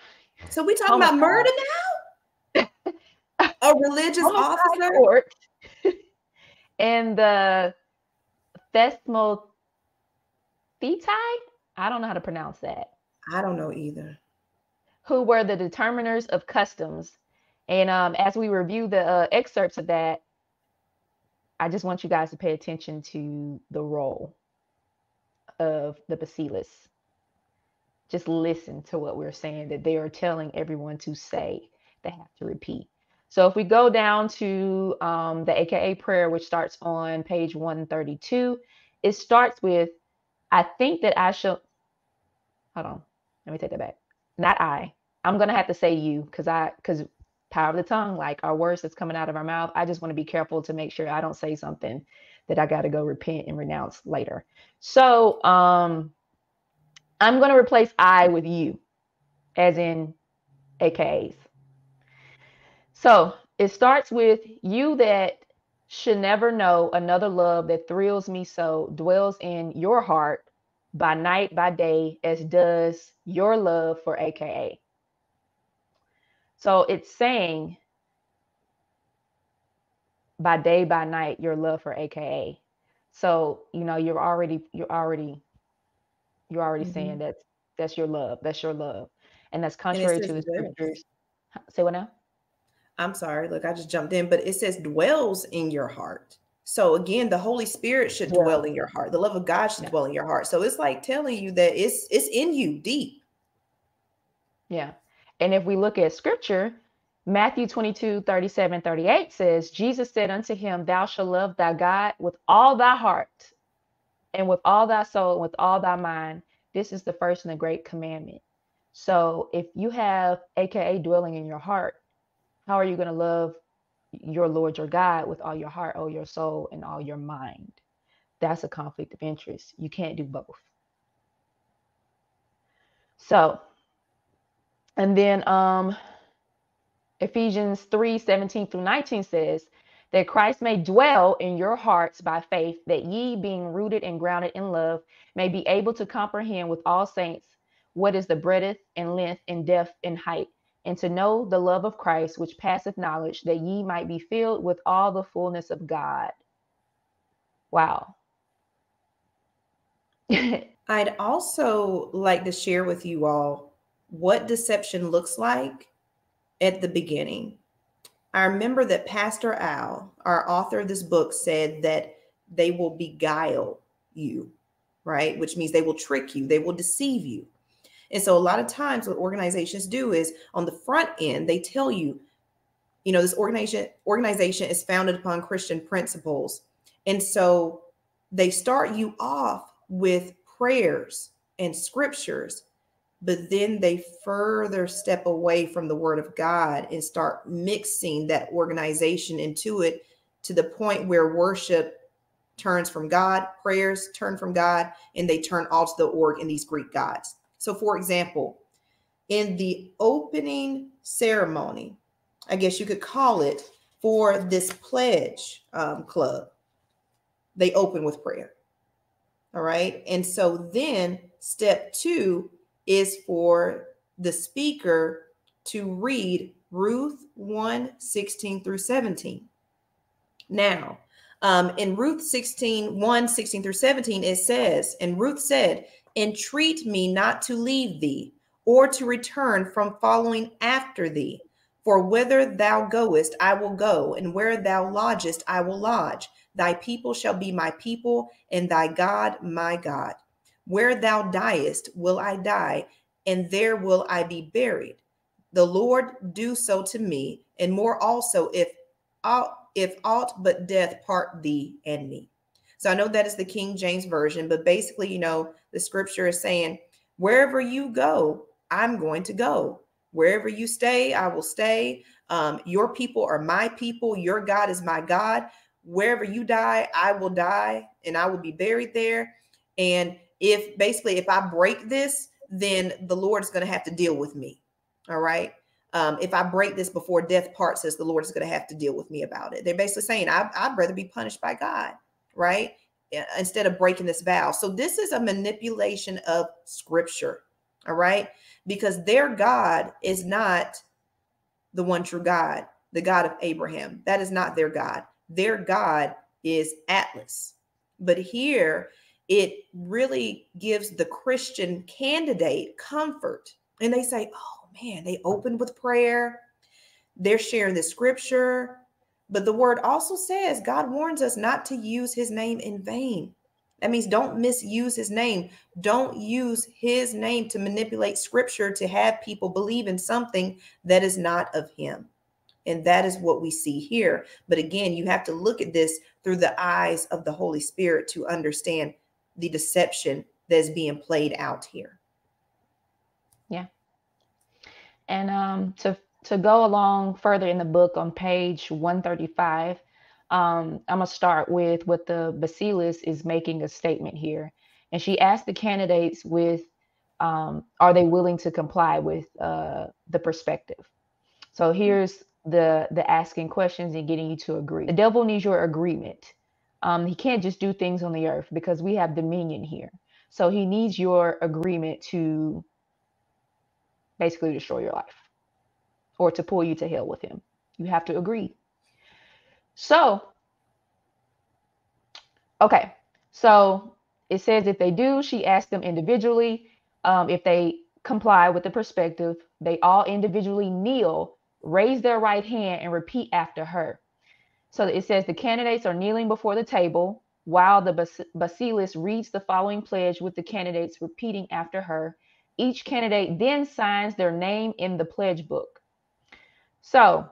So we talking homicide. About murder now? A religious officer court. And the Thesmothetai? I don't know how to pronounce that. I don't know either. Who were the determiners of customs. And um, as we review the uh, excerpts of that, I just want you guys to pay attention to the role of the basileus. Just listen to what we're saying that they are telling everyone to say. They have to repeat. So if we go down to um, the A K A prayer, which starts on page one thirty-two, it starts with, I think that I shall, hold on, let me take that back. not I, I'm going to have to say you, because I, because power of the tongue, like our words that's coming out of our mouth. I just want to be careful to make sure I don't say something that I got to go repent and renounce later. So um, I'm going to replace I with you, as in A K As. So it starts with you that should never know another love that thrills me so, dwells in your heart by night, by day, as does your love for A K A. So it's saying by day, by night, your love for A K A. So, you know, you're already, you're already, you're already mm-hmm. saying that that's your love. That's your love. And that's contrary and to the dwells. Scriptures. Say what now? I'm sorry. Look, I just jumped in, but it says dwells in your heart. So again, the Holy Spirit should yeah. dwell in your heart. The love of God should yeah. dwell in your heart. So it's like telling you that it's, it's in you deep. Yeah. And if we look at scripture, Matthew twenty-two, thirty-seven, thirty-eight says, Jesus said unto him, thou shalt love thy God with all thy heart and with all thy soul, and with all thy mind. This is the first and the great commandment. So if you have A K A dwelling in your heart, how are you going to love your Lord, your God with all your heart, all your soul, and all your mind? That's a conflict of interest. You can't do both. So, and then um, Ephesians three, seventeen through nineteen says that Christ may dwell in your hearts by faith, that ye, being rooted and grounded in love, may be able to comprehend with all saints what is the breadth and length and depth and height, and to know the love of Christ, which passeth knowledge, that ye might be filled with all the fullness of God. Wow. I'd also like to share with you all what deception looks like at the beginning. I remember that Pastor Al, our author of this book, said that they will beguile you, right? Which means they will trick you. They will deceive you. And so a lot of times what organizations do is on the front end, they tell you, you know, this organization organization is founded upon Christian principles. And so they start you off with prayers and scriptures, but then they further step away from the word of God and start mixing that organization into it, to the point where worship turns from God, prayers turn from God, and they turn all to the org and these Greek gods. So for example, in the opening ceremony, I guess you could call it, for this pledge um, club, they open with prayer. All right. And so then step two is for the speaker to read Ruth one, sixteen through seventeen. Now, um, in Ruth sixteen, one, sixteen through seventeen, it says, and Ruth said, entreat me not to leave thee or to return from following after thee. For whither thou goest, I will go, and where thou lodgest, I will lodge. Thy people shall be my people, and thy God my God. Where thou diest, will I die, and there will I be buried. The Lord do so to me, and more also, if aught, if aught but death part thee and me. So I know that is the King James Version, but basically, you know, the scripture is saying, wherever you go, I'm going to go. Wherever you stay, I will stay. Um, your people are my people. Your God is my God. Wherever you die, I will die, and I will be buried there. And If basically, if I break this, then the Lord's going to have to deal with me. All right. Um, if I break this before death parts us, the Lord is going to have to deal with me about it. They're basically saying, I, I'd rather be punished by God, right? Instead of breaking this vow. So this is a manipulation of scripture. All right. Because their God is not the one true God, the God of Abraham. That is not their God. Their God is Atlas. But here, it really gives the Christian candidate comfort. And they say, oh man, they opened with prayer. They're sharing the scripture. But the word also says, God warns us not to use his name in vain. That means don't misuse his name. Don't use his name to manipulate scripture to have people believe in something that is not of him. And that is what we see here. But again, you have to look at this through the eyes of the Holy Spirit to understand the deception that's being played out here. Yeah. And um, to to go along further in the book on page one thirty-five, um, I'm gonna start with what the bacillus is making a statement here. And she asked the candidates with, um, are they willing to comply with uh, the perspective? So here's the, the asking questions and getting you to agree. The devil needs your agreement. Um, he can't just do things on the earth because we have dominion here. So he needs your agreement to basically destroy your life or to pull you to hell with him. You have to agree. So, okay. So it says if they do, she asked them individually, um, if they comply with the perspective, they all individually kneel, raise their right hand, and repeat after her. So it says the candidates are kneeling before the table while the bac bacillus reads the following pledge with the candidates repeating after her. Each candidate then signs their name in the pledge book. So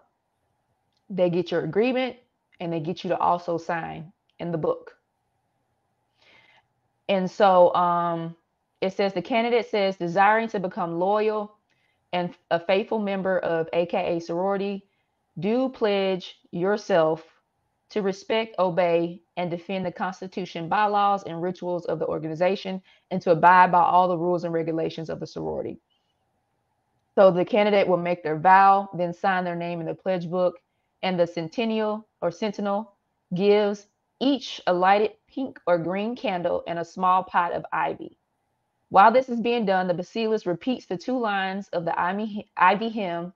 they get your agreement and they get you to also sign in the book. And so um, it says the candidate says desiring to become loyal and a faithful member of A K A sorority, do pledge yourself to respect, obey, and defend the Constitution, bylaws, and rituals of the organization, and to abide by all the rules and regulations of the sorority. So the candidate will make their vow, then sign their name in the pledge book, and the centennial or sentinel gives each a lighted pink or green candle and a small pot of ivy. While this is being done, the bacillus repeats the two lines of the ivy, ivy hymn.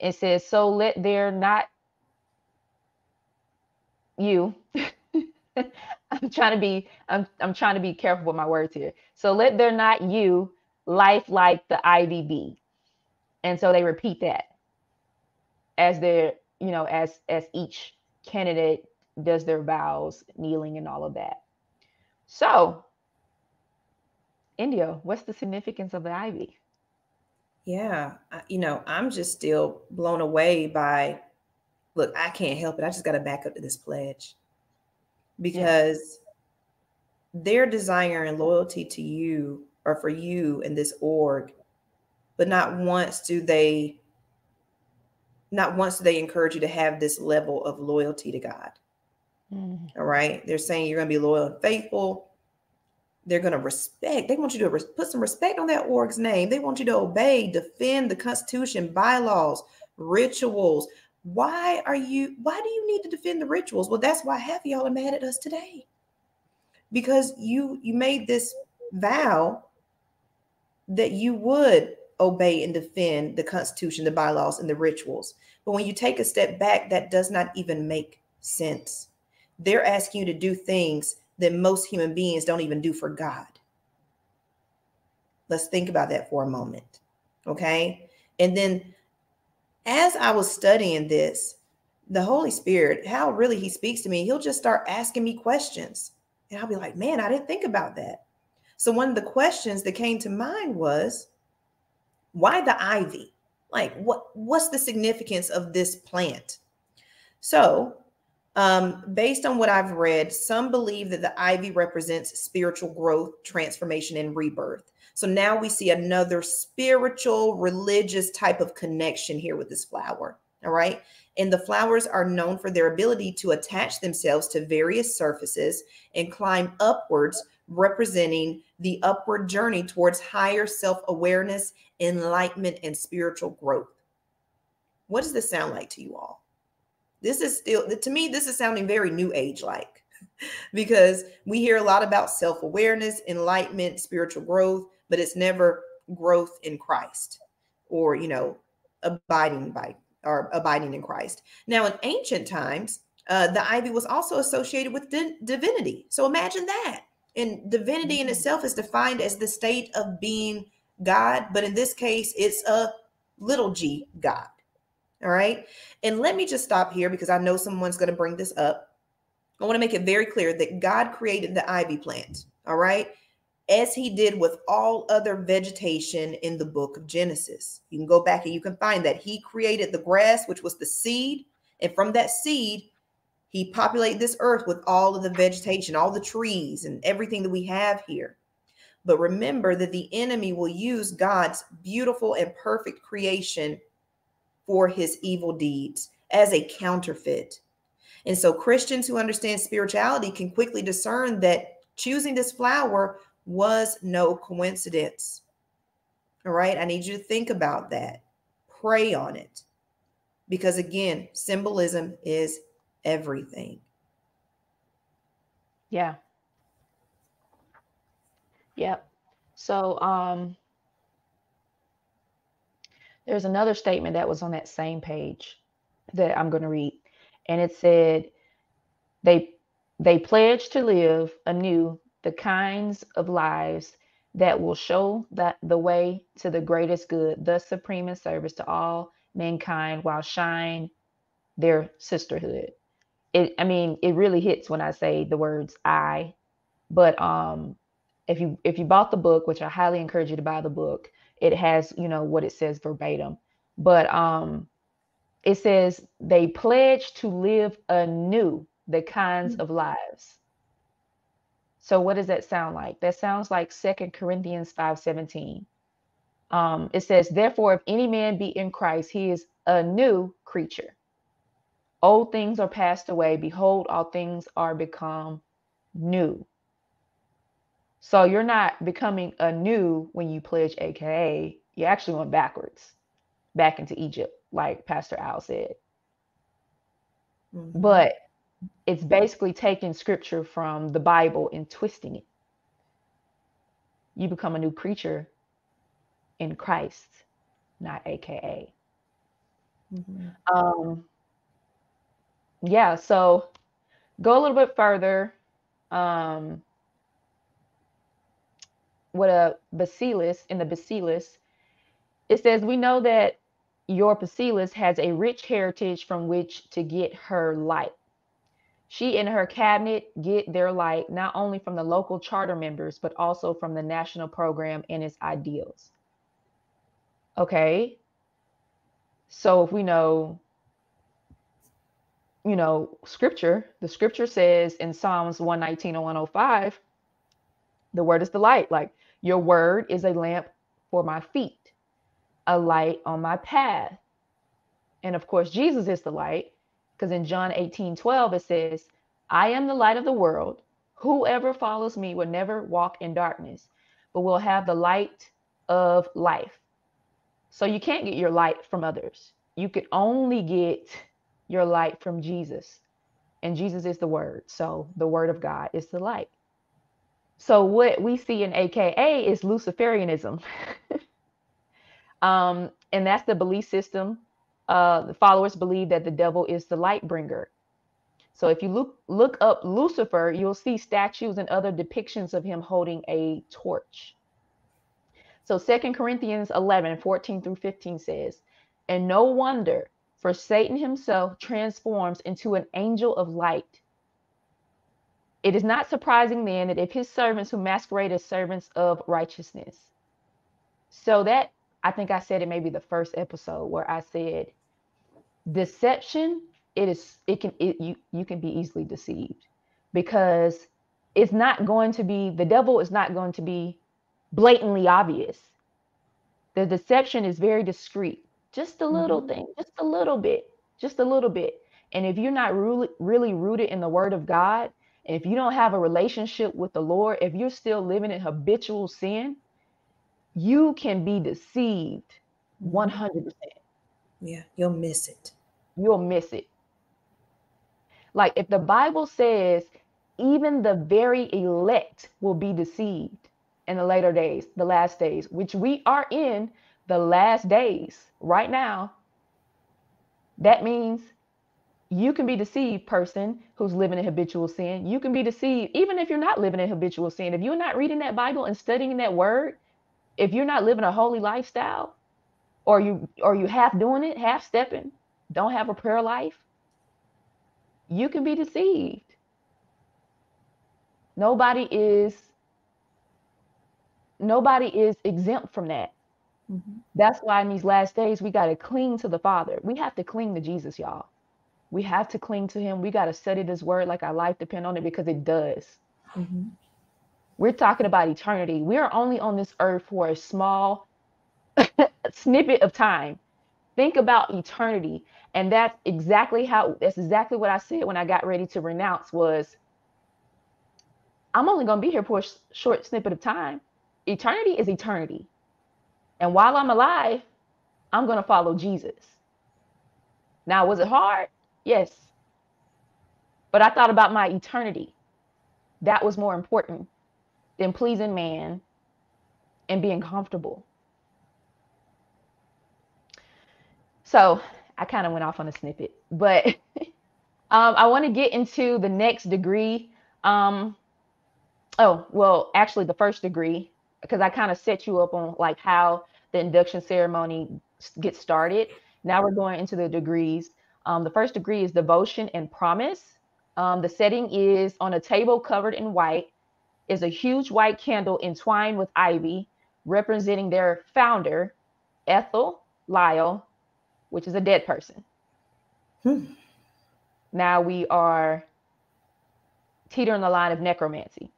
It says, so let there not you. I'm trying to be, I'm, I'm trying to be careful with my words here. So let there not you life like the ivy be. And so they repeat that as their, you know, as, as each candidate does their vows, kneeling and all of that. So India, what's the significance of the ivy? Yeah. You know, I'm just still blown away by, look, I can't help it. I just got to back up to this pledge because yeah. their desire and loyalty to you or for you and this org, but not once do they, not once do they encourage you to have this level of loyalty to God. Mm. All right. They're saying you're going to be loyal and faithful. They're going to respect. They want you to put some respect on that org's name. They want you to obey, defend the Constitution, bylaws, rituals. Why are you, why do you need to defend the rituals? Well, that's why half of y'all are mad at us today. Because you, you made this vow that you would obey and defend the Constitution, the bylaws, and the rituals. But when you take a step back, that does not even make sense. They're asking you to do things that most human beings don't even do for God. Let's think about that for a moment. Okay. And then as I was studying this, the Holy Spirit, how really he speaks to me, he'll just start asking me questions. And I'll be like, man, I didn't think about that. So one of the questions that came to mind was, why the ivy? Like, what, what's the significance of this plant? So Um, based on what I've read, some believe that the ivy represents spiritual growth, transformation, and rebirth. So now we see another spiritual, religious type of connection here with this flower. All right. And the flowers are known for their ability to attach themselves to various surfaces and climb upwards, representing the upward journey towards higher self-awareness, enlightenment, and spiritual growth. What does this sound like to you all? This is still, to me, this is sounding very new age-like because we hear a lot about self-awareness, enlightenment, spiritual growth, but it's never growth in Christ or, you know, abiding by or abiding in Christ. Now, in ancient times, uh, the ivy was also associated with di divinity. So imagine that. And divinity in itself is defined as the state of being God, but in this case, it's a little g God. All right. And let me just stop here because I know someone's going to bring this up. I want to make it very clear that God created the ivy plant. All right. As he did with all other vegetation in the book of Genesis. You can go back and you can find that he created the grass, which was the seed. And from that seed, he populated this earth with all of the vegetation, all the trees and everything that we have here. But remember that the enemy will use God's beautiful and perfect creation for his evil deeds as a counterfeit. And so Christians who understand spirituality can quickly discern that choosing this flower was no coincidence. All right, I need you to think about that. Pray on it. Because again, symbolism is everything. Yeah. Yep. So um, there's another statement that was on that same page that I'm going to read. And it said, they they pledge to live anew the kinds of lives that will show that the way to the greatest good, thus supreme in service to all mankind, while shine their sisterhood. It, I mean, it really hits when I say the words I, but um, if you if you bought the book, which I highly encourage you to buy the book, it has, you know, what it says verbatim. But um, it says they pledge to live anew the kinds mm-hmm. of lives. So what does that sound like? That sounds like Second Corinthians five seventeen. Um, it says, therefore, if any man be in Christ, he is a new creature. Old things are passed away. Behold, all things are become new. So you're not becoming anew when you pledge, A K A you actually went backwards, back into Egypt, like Pastor Al said. Mm-hmm. But it's basically taking scripture from the Bible and twisting it. You become a new creature in Christ, not A K A. Mm-hmm. Um, yeah, so go a little bit further. Um, what a bacillus, in the bacillus, it says, we know that your bacillus has a rich heritage from which to get her light. She and her cabinet get their light not only from the local charter members, but also from the national program and its ideals. Okay. So if we know, you know, scripture, the scripture says in Psalms one nineteen and one oh five, the word is the light. Like, your word is a lamp for my feet, a light on my path. And of course, Jesus is the light, because in John eighteen twelve, it says, I am the light of the world. Whoever follows me will never walk in darkness, but will have the light of life. So you can't get your light from others. You can only get your light from Jesus. And Jesus is the word. So the word of God is the light. So what we see in A K A is Luciferianism. um, and that's the belief system. Uh, the followers believe that the devil is the light bringer. So if you look, look up Lucifer, you'll see statues and other depictions of him holding a torch. So Second Corinthians eleven, fourteen through fifteen says, and no wonder, for Satan himself transforms into an angel of light. It is not surprising then that if his servants who masquerade as servants of righteousness. So that, I think I said it maybe the first episode where I said, deception, it is, it can, it, you, you can be easily deceived, because it's not going to be, the devil is not going to be blatantly obvious. The deception is very discreet, just a little mm-hmm. thing, just a little bit, just a little bit. And if you're not really, really rooted in the word of God, if you don't have a relationship with the Lord, if you're still living in habitual sin, you can be deceived one hundred percent. Yeah, you'll miss it. You'll miss it. Like, if the Bible says even the very elect will be deceived in the later days, the last days, which we are in the last days right now, that means you can be deceived, person who's living in habitual sin. You can be deceived even if you're not living in habitual sin. If you're not reading that Bible and studying that word, if you're not living a holy lifestyle, or you or you half doing it, half stepping, don't have a prayer life, you can be deceived. Nobody is Nobody is exempt from that. Mm-hmm. That's why in these last days, we got to cling to the Father. We have to cling to Jesus, y'all. We have to cling to him. We got to study this word like our life depends on it, because it does. Mm-hmm. We're talking about eternity. We are only on this earth for a small snippet of time. Think about eternity. And that's exactly how, that's exactly what I said when I got ready to renounce was, I'm only going to be here for a sh- short snippet of time. Eternity is eternity. And while I'm alive, I'm going to follow Jesus. Now, was it hard? Yes. But I thought about my eternity. That was more important than pleasing man and being comfortable. So I kind of went off on a snippet, but um, I want to get into the next degree. Um, oh, well, actually the first degree, because I kind of set you up on like how the induction ceremony gets started. Now we're going into the degrees. Um, the first degree is devotion and promise. Um, the setting is on a table covered in white, is a huge white candle entwined with ivy, representing their founder, Ethel Lyle, which is a dead person. Hmm. Now we are teetering the line of necromancy.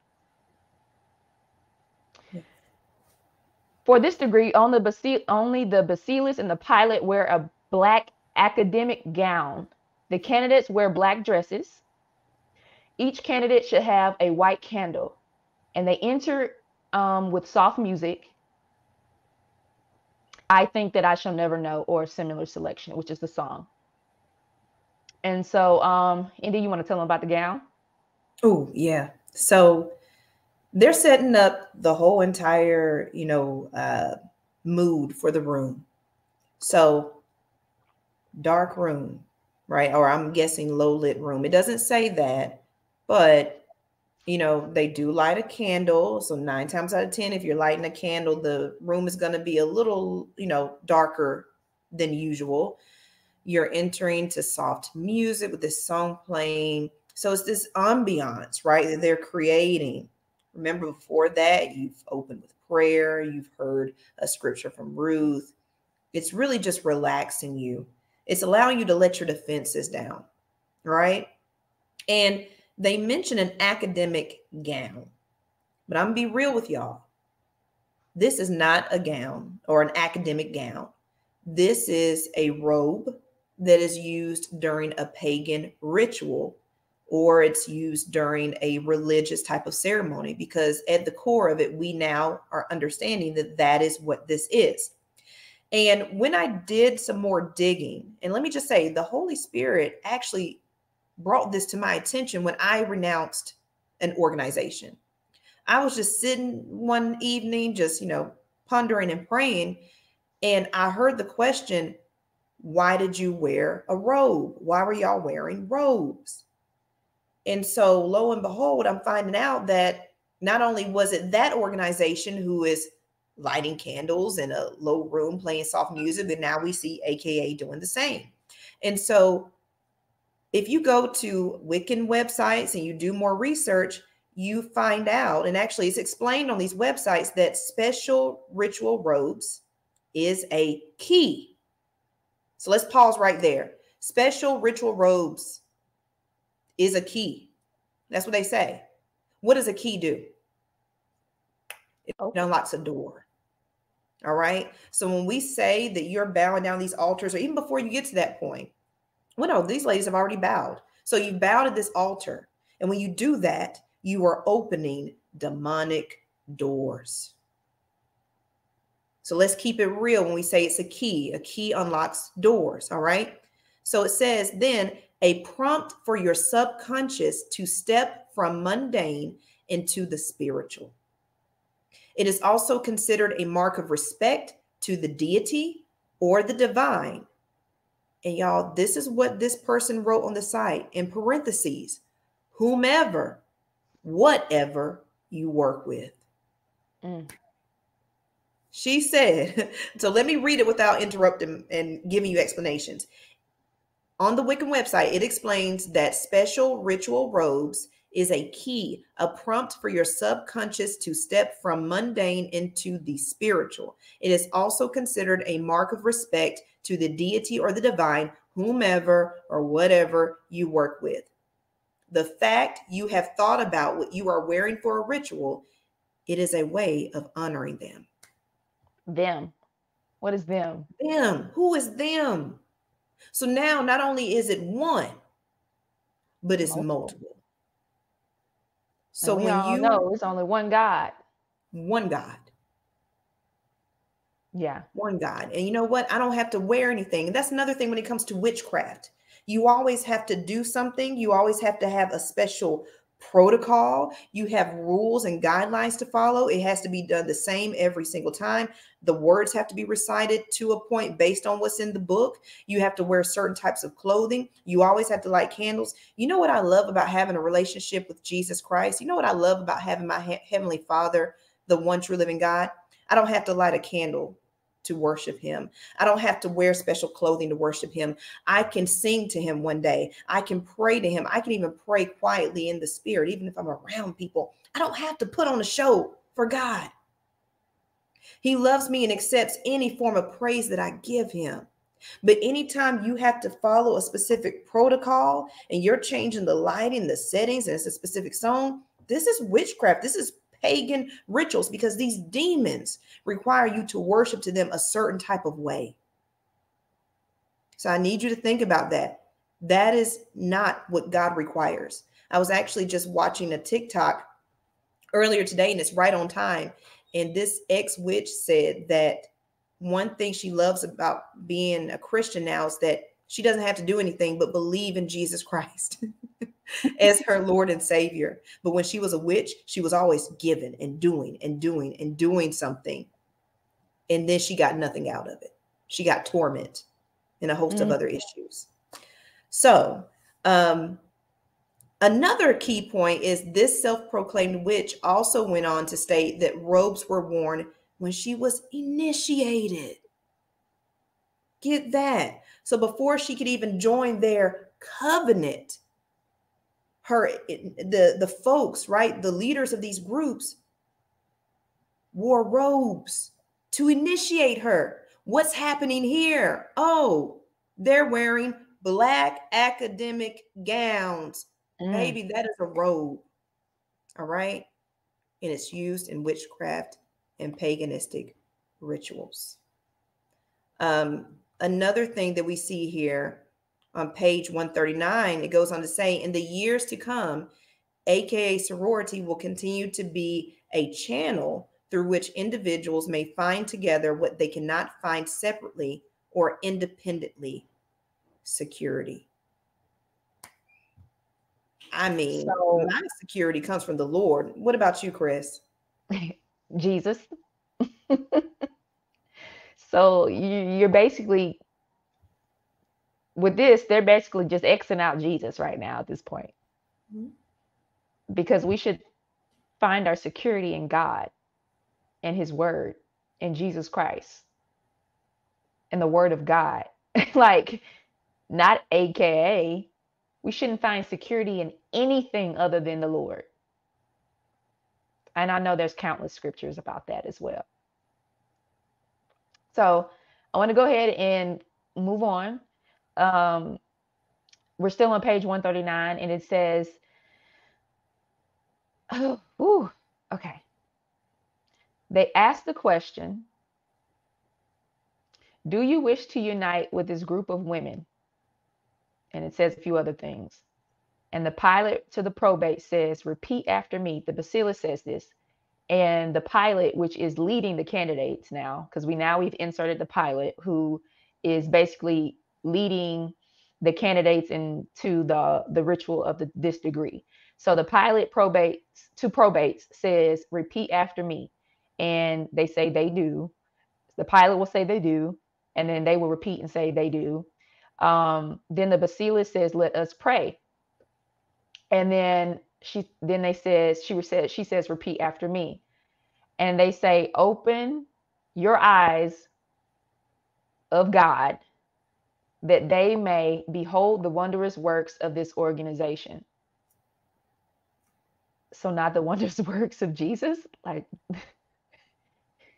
For this degree, only the bacillus, only the bacillus and the pilot wear a black academic gown. The candidates wear black dresses. Each candidate should have a white candle, and they enter um, with soft music. I think that I shall never know, or a similar selection, which is the song. And so, um, Indy, you want to tell them about the gown? Oh, yeah. So they're setting up the whole entire, you know, uh, mood for the room. So dark room, right? Or I'm guessing low lit room. It doesn't say that, but, you know, they do light a candle. So nine times out of ten, if you're lighting a candle, the room is going to be a little, you know, darker than usual. You're entering to soft music with this song playing. So it's this ambiance, right, that they're creating. Remember, before that, you've opened with prayer. You've heard a scripture from Ruth. It's really just relaxing you. It's allowing you to let your defenses down, right? And they mention an academic gown. But I'm going to be real with y'all. This is not a gown or an academic gown. This is a robe that is used during a pagan ritual, or it's used during a religious type of ceremony, because at the core of it, we now are understanding that that is what this is. And when I did some more digging, and let me just say, the Holy Spirit actually brought this to my attention when I renounced an organization. I was just sitting one evening, just, you know, pondering and praying. And I heard the question, why did you wear a robe? Why were y'all wearing robes? And so lo and behold, I'm finding out that not only was it that organization who is lighting candles in a low room playing soft music, but now we see A K A doing the same. And so if you go to Wiccan websites and you do more research, you find out, and actually it's explained on these websites, that special ritual robes is a key. So let's pause right there. Special ritual robes is a key. That's what they say. What does a key do? It unlocks a door. All right. So when we say that you're bowing down these altars, or even before you get to that point, well, no, these ladies have already bowed. So you bowed at this altar. And when you do that, you are opening demonic doors. So let's keep it real when we say it's a key. A key unlocks doors. All right. So it says then, a prompt for your subconscious to step from mundane into the spiritual. It is also considered a mark of respect to the deity or the divine. And y'all, this is what this person wrote on the site in parentheses: whomever, whatever you work with. Mm. She said, so let me read it without interrupting and giving you explanations. On the Wiccan website, it explains that special ritual robes is a key, a prompt for your subconscious to step from mundane into the spiritual. It is also considered a mark of respect to the deity or the divine, whomever or whatever you work with. The fact you have thought about what you are wearing for a ritual It is a way of honoring them. Them. What is them? Them. Who is them? So now not only is it one, but it's multiple. multiple. So when you know it's only one God. One God. Yeah. One God. And you know what? I don't have to wear anything. And that's another thing when it comes to witchcraft. You always have to do something. You always have to have a special protocol. You have rules and guidelines to follow. It has to be done the same every single time. The words have to be recited to a point based on what's in the book. You have to wear certain types of clothing. You always have to light candles. You know what I love about having a relationship with Jesus Christ? You know what I love about having my he- Heavenly Father, the one true living God? I don't have to light a candle to worship him. I don't have to wear special clothing to worship him. I can sing to him one day. I can pray to him. I can even pray quietly in the spirit, even if I'm around people. I don't have to put on a show for God. He loves me and accepts any form of praise that I give him. But anytime you have to follow a specific protocol and you're changing the lighting, the settings, and it's a specific song, this is witchcraft. This is pagan rituals, because these demons require you to worship to them a certain type of way. So I need you to think about that. That is not what God requires. I was actually just watching a TikTok earlier today, and it's right on time. And this ex-witch said that one thing she loves about being a Christian now is that she doesn't have to do anything but believe in Jesus Christ as her Lord and Savior. But when she was a witch, she was always giving and doing and doing and doing something. And then she got nothing out of it. She got torment and a host mm-hmm. of other issues. So um, another key point is this self-proclaimed witch also went on to state that robes were worn when she was initiated. Get that. So before she could even join their covenant, her, the, the folks, right, the leaders of these groups wore robes to initiate her. What's happening here? Oh, they're wearing black academic gowns. Mm. Baby, that is a robe. All right. And it's used in witchcraft and paganistic rituals. Um, Another thing that we see here on page one thirty-nine, it goes on to say, in the years to come, A K A sorority will continue to be a channel through which individuals may find together what they cannot find separately or independently, security. I mean, so, my security comes from the Lord. What about you, Chris? Jesus. So you're basically, with this, they're basically just Xing out Jesus right now at this point. Mm-hmm. Because we should find our security in God and his word, in Jesus Christ, and the word of God. Like, not A K A. We shouldn't find security in anything other than the Lord. And I know there's countless scriptures about that as well. So I want to go ahead and move on. Um, we're still on page one thirty-nine, and it says, oh, ooh, okay. They asked the question, do you wish to unite with this group of women? And it says a few other things. And the pilot to the probate says, repeat after me. The bacillus says this. And the pilot, which is leading the candidates now, because we now we've inserted the pilot, who is basically leading the candidates into the, the ritual of the, this degree. So the pilot probates to probates says, repeat after me. And they say they do. The pilot will say they do. And then they will repeat and say they do. Um, then the bacillus says, let us pray. And then She then they says she said she says repeat after me, and they say, open your eyes of God that they may behold the wondrous works of this organization. So not the wondrous works of Jesus, like.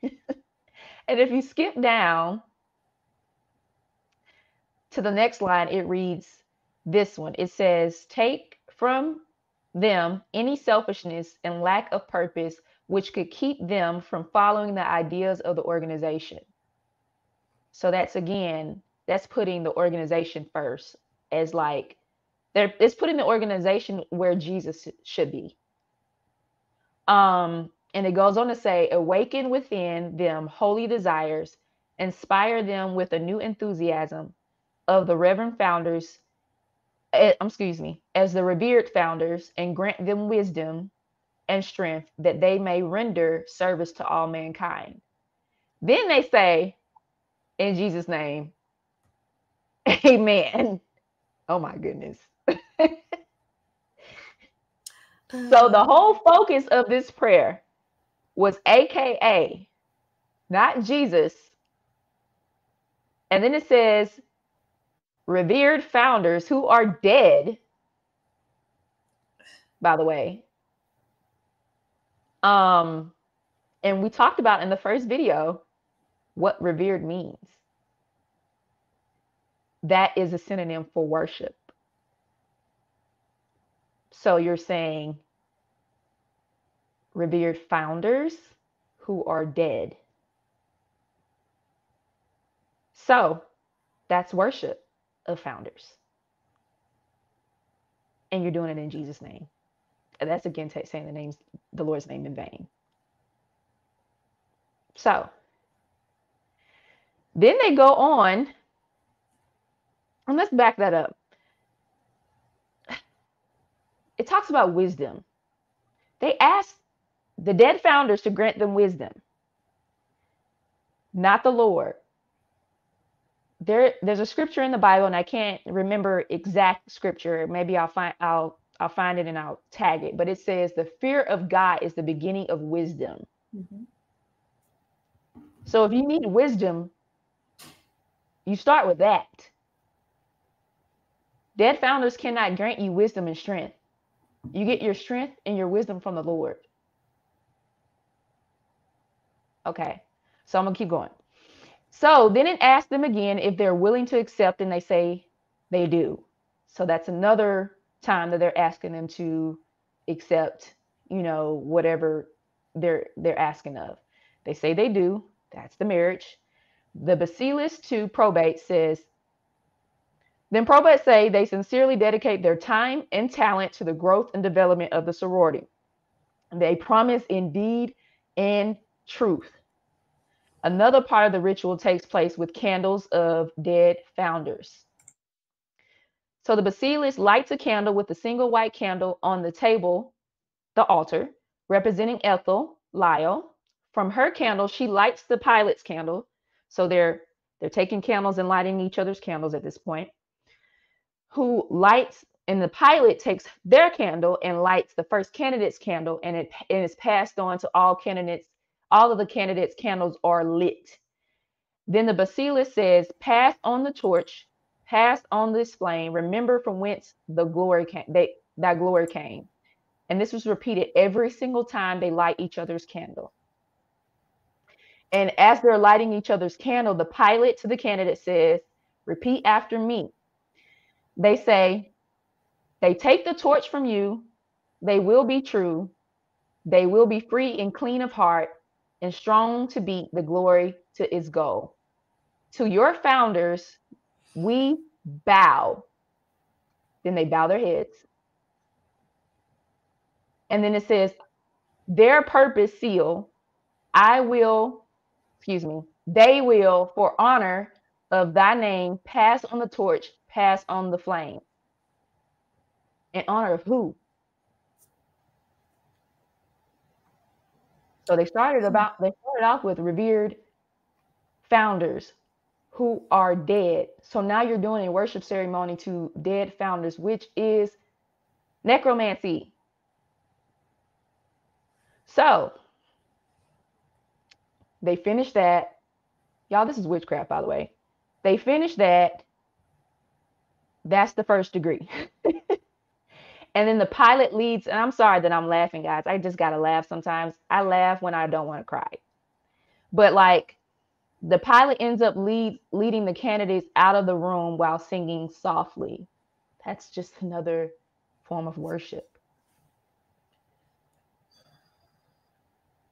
And if you skip down to the next line, it reads this one. It says, take from them any selfishness and lack of purpose which could keep them from following the ideas of the organization. So that's, again, that's putting the organization first, as like, they're, it's putting the organization where Jesus should be. Um, and it goes on to say, awaken within them holy desires, inspire them with a new enthusiasm of the reverend founders, excuse me, as the revered founders, and grant them wisdom and strength that they may render service to all mankind. Then they say, in Jesus' name, amen. Oh my goodness. So the whole focus of this prayer was A K A, not Jesus. And then it says, revered founders who are dead, by the way. Um, and we talked about in the first video what revered means. That is a synonym for worship. So you're saying revered founders who are dead. So that's worship of founders. And you're doing it in Jesus' name. And that's again saying the names, the Lord's name in vain. So then they go on, and let's back that up. It talks about wisdom. They asked the dead founders to grant them wisdom, not the Lord. There, there's a scripture in the Bible, and I can't remember exact scripture. Maybe I'll find, I'll, I'll find it and I'll tag it. But it says, "The fear of God is the beginning of wisdom." Mm-hmm. So if you need wisdom, you start with that. Dead founders cannot grant you wisdom and strength. You get your strength and your wisdom from the Lord. Okay, so I'm gonna keep going. So then it asks them again if they're willing to accept, and they say they do. So that's another time that they're asking them to accept, you know, whatever they're they're asking of. They say they do. That's the marriage. The basilis to probate says, then probate say they sincerely dedicate their time and talent to the growth and development of the sorority. They promise indeed and truth. Another part of the ritual takes place with candles of dead founders. So the basilis lights a candle with a single white candle on the table, the altar, representing Ethel Lyle. From her candle, she lights the pilot's candle. So they're they're taking candles and lighting each other's candles at this point. Who lights, and the pilot takes their candle and lights the first candidate's candle, and it, it is passed on to all candidates. All of the candidates' candles are lit. Then the basilis says, pass on the torch, pass on this flame, remember from whence the glory came, they, that glory came. And this was repeated every single time they light each other's candle. And as they're lighting each other's candle, the pilot to the candidate says, repeat after me. They say, they take the torch from you, they will be true, they will be free and clean of heart, and strong to beat the glory to its goal. To your founders, we bow. Then they bow their heads. And then it says, their purpose seal, I will, excuse me, they will, for honor of thy name, pass on the torch, pass on the flame. In honor of who? So they started about they started off with revered founders who are dead. So now you're doing a worship ceremony to dead founders, which is necromancy. So they finished that. Y'all, this is witchcraft, by the way. They finished that. That's the first degree. And then the pilot leads, and I'm sorry that I'm laughing, guys. I just got to laugh sometimes. I laugh when I don't want to cry. But like the pilot ends up lead, leading the candidates out of the room while singing softly. That's just another form of worship.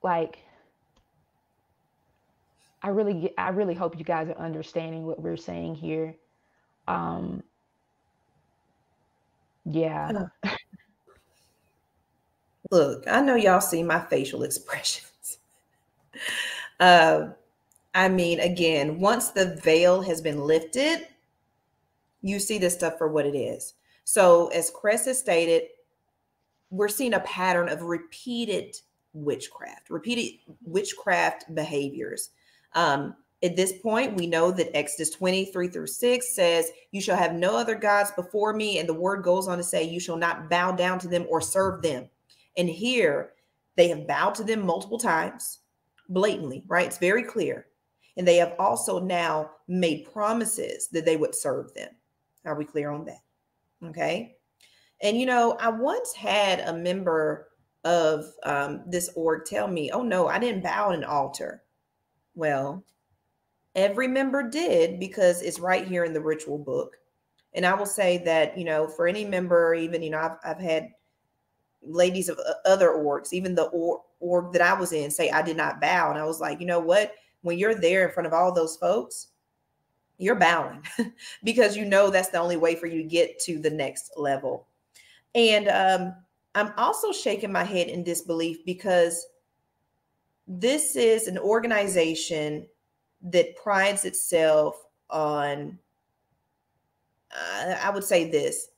like, I really, get, I really hope you guys are understanding what we're saying here. Um, yeah. Look, I know y'all see my facial expressions. uh, I mean, again, once the veil has been lifted, you see this stuff for what it is. So as Crest has stated, we're seeing a pattern of repeated witchcraft, repeated witchcraft behaviors. Um, at this point, we know that Exodus twenty, three through six says, you shall have no other gods before me. And the word goes on to say, you shall not bow down to them or serve them. And here they have bowed to them multiple times, blatantly, right? It's very clear. And they have also now made promises that they would serve them. Are we clear on that? Okay. And, you know, I once had a member of um, this org tell me, oh, no, I didn't bow at an altar. Well, every member did, because it's right here in the ritual book. And I will say that, you know, for any member, even, you know, I've, I've had ladies of other orgs, even the org, org that I was in, say, I did not bow. And I was like, you know what? When you're there in front of all those folks, you're bowing because, you know, that's the only way for you to get to the next level. And um, I'm also shaking my head in disbelief, because this is an organization that prides itself on, uh, I would say this,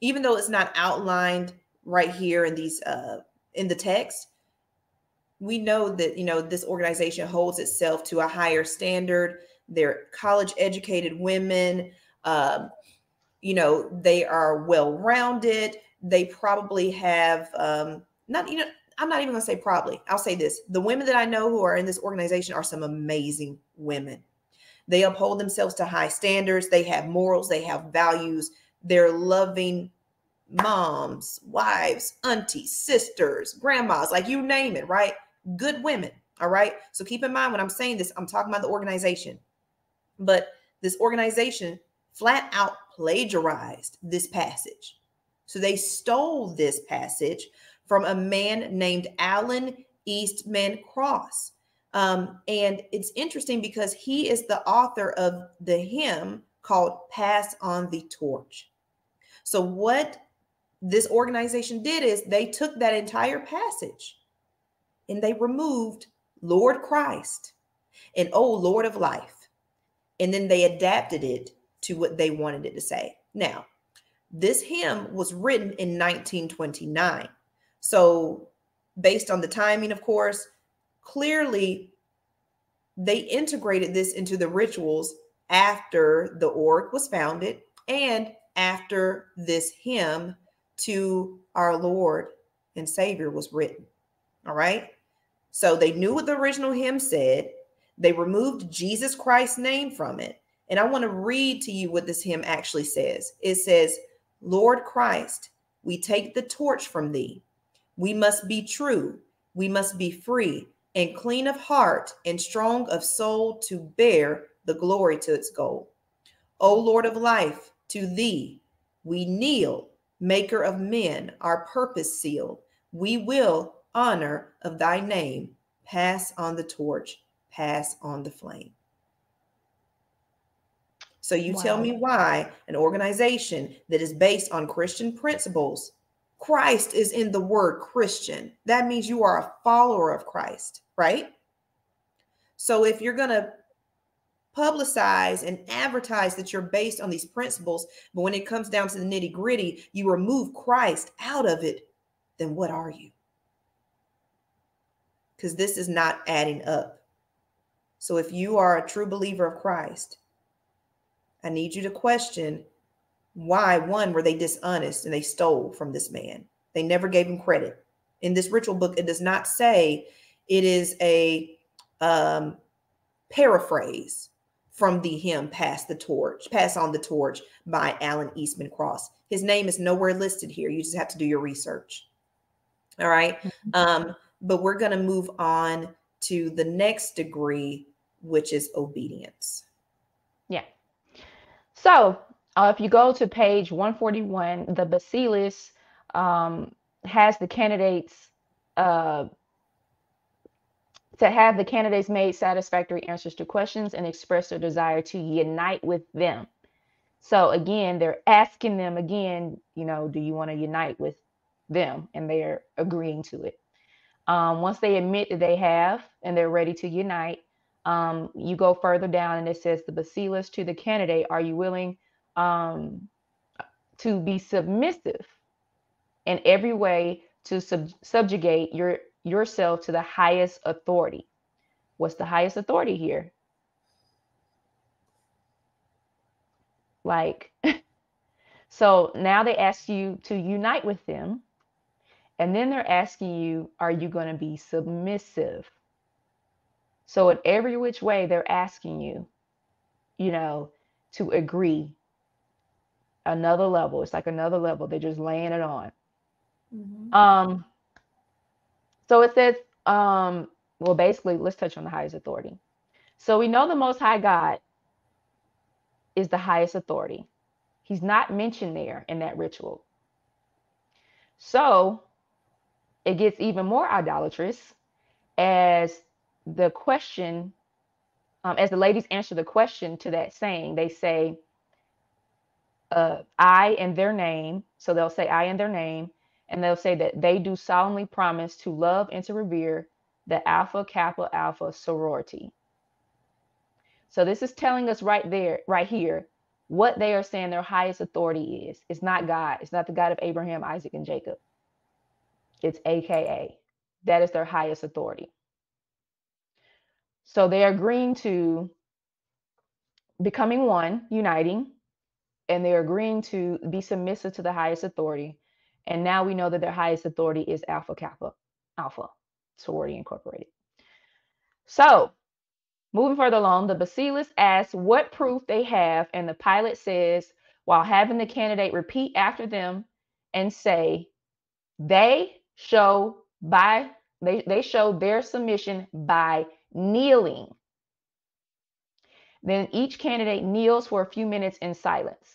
even though it's not outlined right here in these, uh, in the text, we know that, you know, this organization holds itself to a higher standard. They're college educated women. Um, you know, they are well-rounded. They probably have, um, not, you know, I'm not even going to say probably. I'll say this. The women that I know who are in this organization are some amazing women. They uphold themselves to high standards. They have morals. They have values. They're loving moms, wives, aunties, sisters, grandmas, like you name it, right? Good women. All right. So keep in mind when I'm saying this, I'm talking about the organization. But this organization flat out plagiarized this passage. So they stole this passage from a man named Alan Eastman Cross. Um, and it's interesting because he is the author of the hymn called Pass on the Torch. So what this organization did is they took that entire passage and they removed Lord Christ and O Lord of Life. And then they adapted it to what they wanted it to say. Now, this hymn was written in nineteen twenty-nine. So based on the timing, of course, clearly they integrated this into the rituals after the org was founded and after this hymn to our Lord and Savior was written. All right. So they knew what the original hymn said. They removed Jesus Christ's name from it. And I want to read to you what this hymn actually says. It says, Lord Christ, we take the torch from thee. We must be true. We must be free and clean of heart and strong of soul to bear the glory to its goal. O Lord of life, to thee we kneel, maker of men, our purpose seal. We will honor of thy name. Pass on the torch, pass on the flame. So you wow. tell me why an organization that is based on Christian principles, Christ is in the word Christian. That means you are a follower of Christ, right? So if you're going to publicize and advertise that you're based on these principles, but when it comes down to the nitty gritty, you remove Christ out of it, then what are you? Because this is not adding up. So if you are a true believer of Christ, I need you to question why, one, were they dishonest and they stole from this man? They never gave him credit. In this ritual book, it does not say it is a um, paraphrase from the hymn Pass the Torch, Pass on the Torch by Alan Eastman Cross. His name is nowhere listed here. You just have to do your research. All right. Um, but we're going to move on to the next degree, which is obedience. Yeah. So uh, if you go to page one forty-one, the basilis um, has the candidates uh, to have the candidates made satisfactory answers to questions and express their desire to unite with them. So again, they're asking them again, you know, do you want to unite with them? And they're agreeing to it. Um, once they admit that they have and they're ready to unite, um, you go further down and it says the bacillus to the candidate, are you willing um, to be submissive in every way to sub subjugate your yourself to the highest authority? What's the highest authority here? Like, so now they ask you to unite with them. And then they're asking you, are you going to be submissive? So in every which way they're asking you, you know, to agree. Another level. It's like another level. They're just laying it on. Mm-hmm. Um, so it says, um, well, basically, let's touch on the highest authority. So we know the Most High God is the highest authority. He's not mentioned there in that ritual. So it gets even more idolatrous as the question, um, as the ladies answer the question to that saying, they say, uh, I in their name. So they'll say I in their name. And they'll say that they do solemnly promise to love and to revere the Alpha Kappa Alpha sorority. So this is telling us right there, right here, what they are saying their highest authority is. It's not God. It's not the God of Abraham, Isaac, and Jacob. It's A K A. That is their highest authority. So they are agreeing to becoming one, uniting, and they are agreeing to be submissive to the highest authority. And now we know that their highest authority is Alpha Kappa Alpha Sorority Incorporated. So moving further along, the bacillus asks what proof they have. And the pilot says, while having the candidate repeat after them and say, they show by they, they show their submission by kneeling. Then each candidate kneels for a few minutes in silence.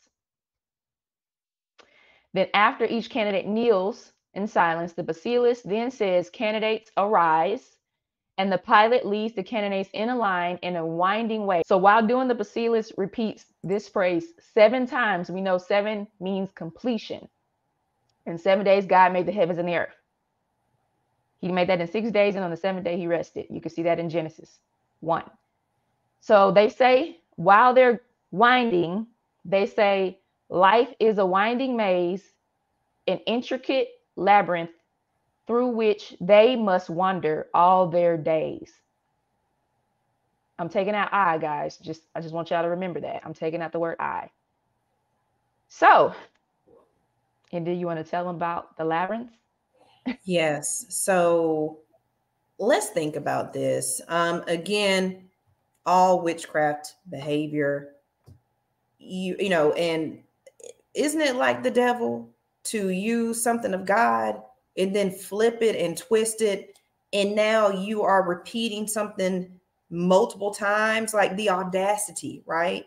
Then after each candidate kneels in silence, the bacillus then says, candidates arise, and the pilot leads the candidates in a line in a winding way. So while doing the bacillus repeats this phrase seven times, we know seven means completion. In seven days, God made the heavens and the earth. He made that in six days, and on the seventh day, he rested. You can see that in Genesis one. So they say, while they're winding, they say, life is a winding maze, an intricate labyrinth through which they must wander all their days. I'm taking out I, guys. Just I just want y'all to remember that. I'm taking out the word I. So, and do you want to tell them about the labyrinth? Yes. So let's think about this. Um, again, all witchcraft behavior, you, you know, and isn't it like the devil to use something of God and then flip it and twist it? And now you are repeating something multiple times, like the audacity, right?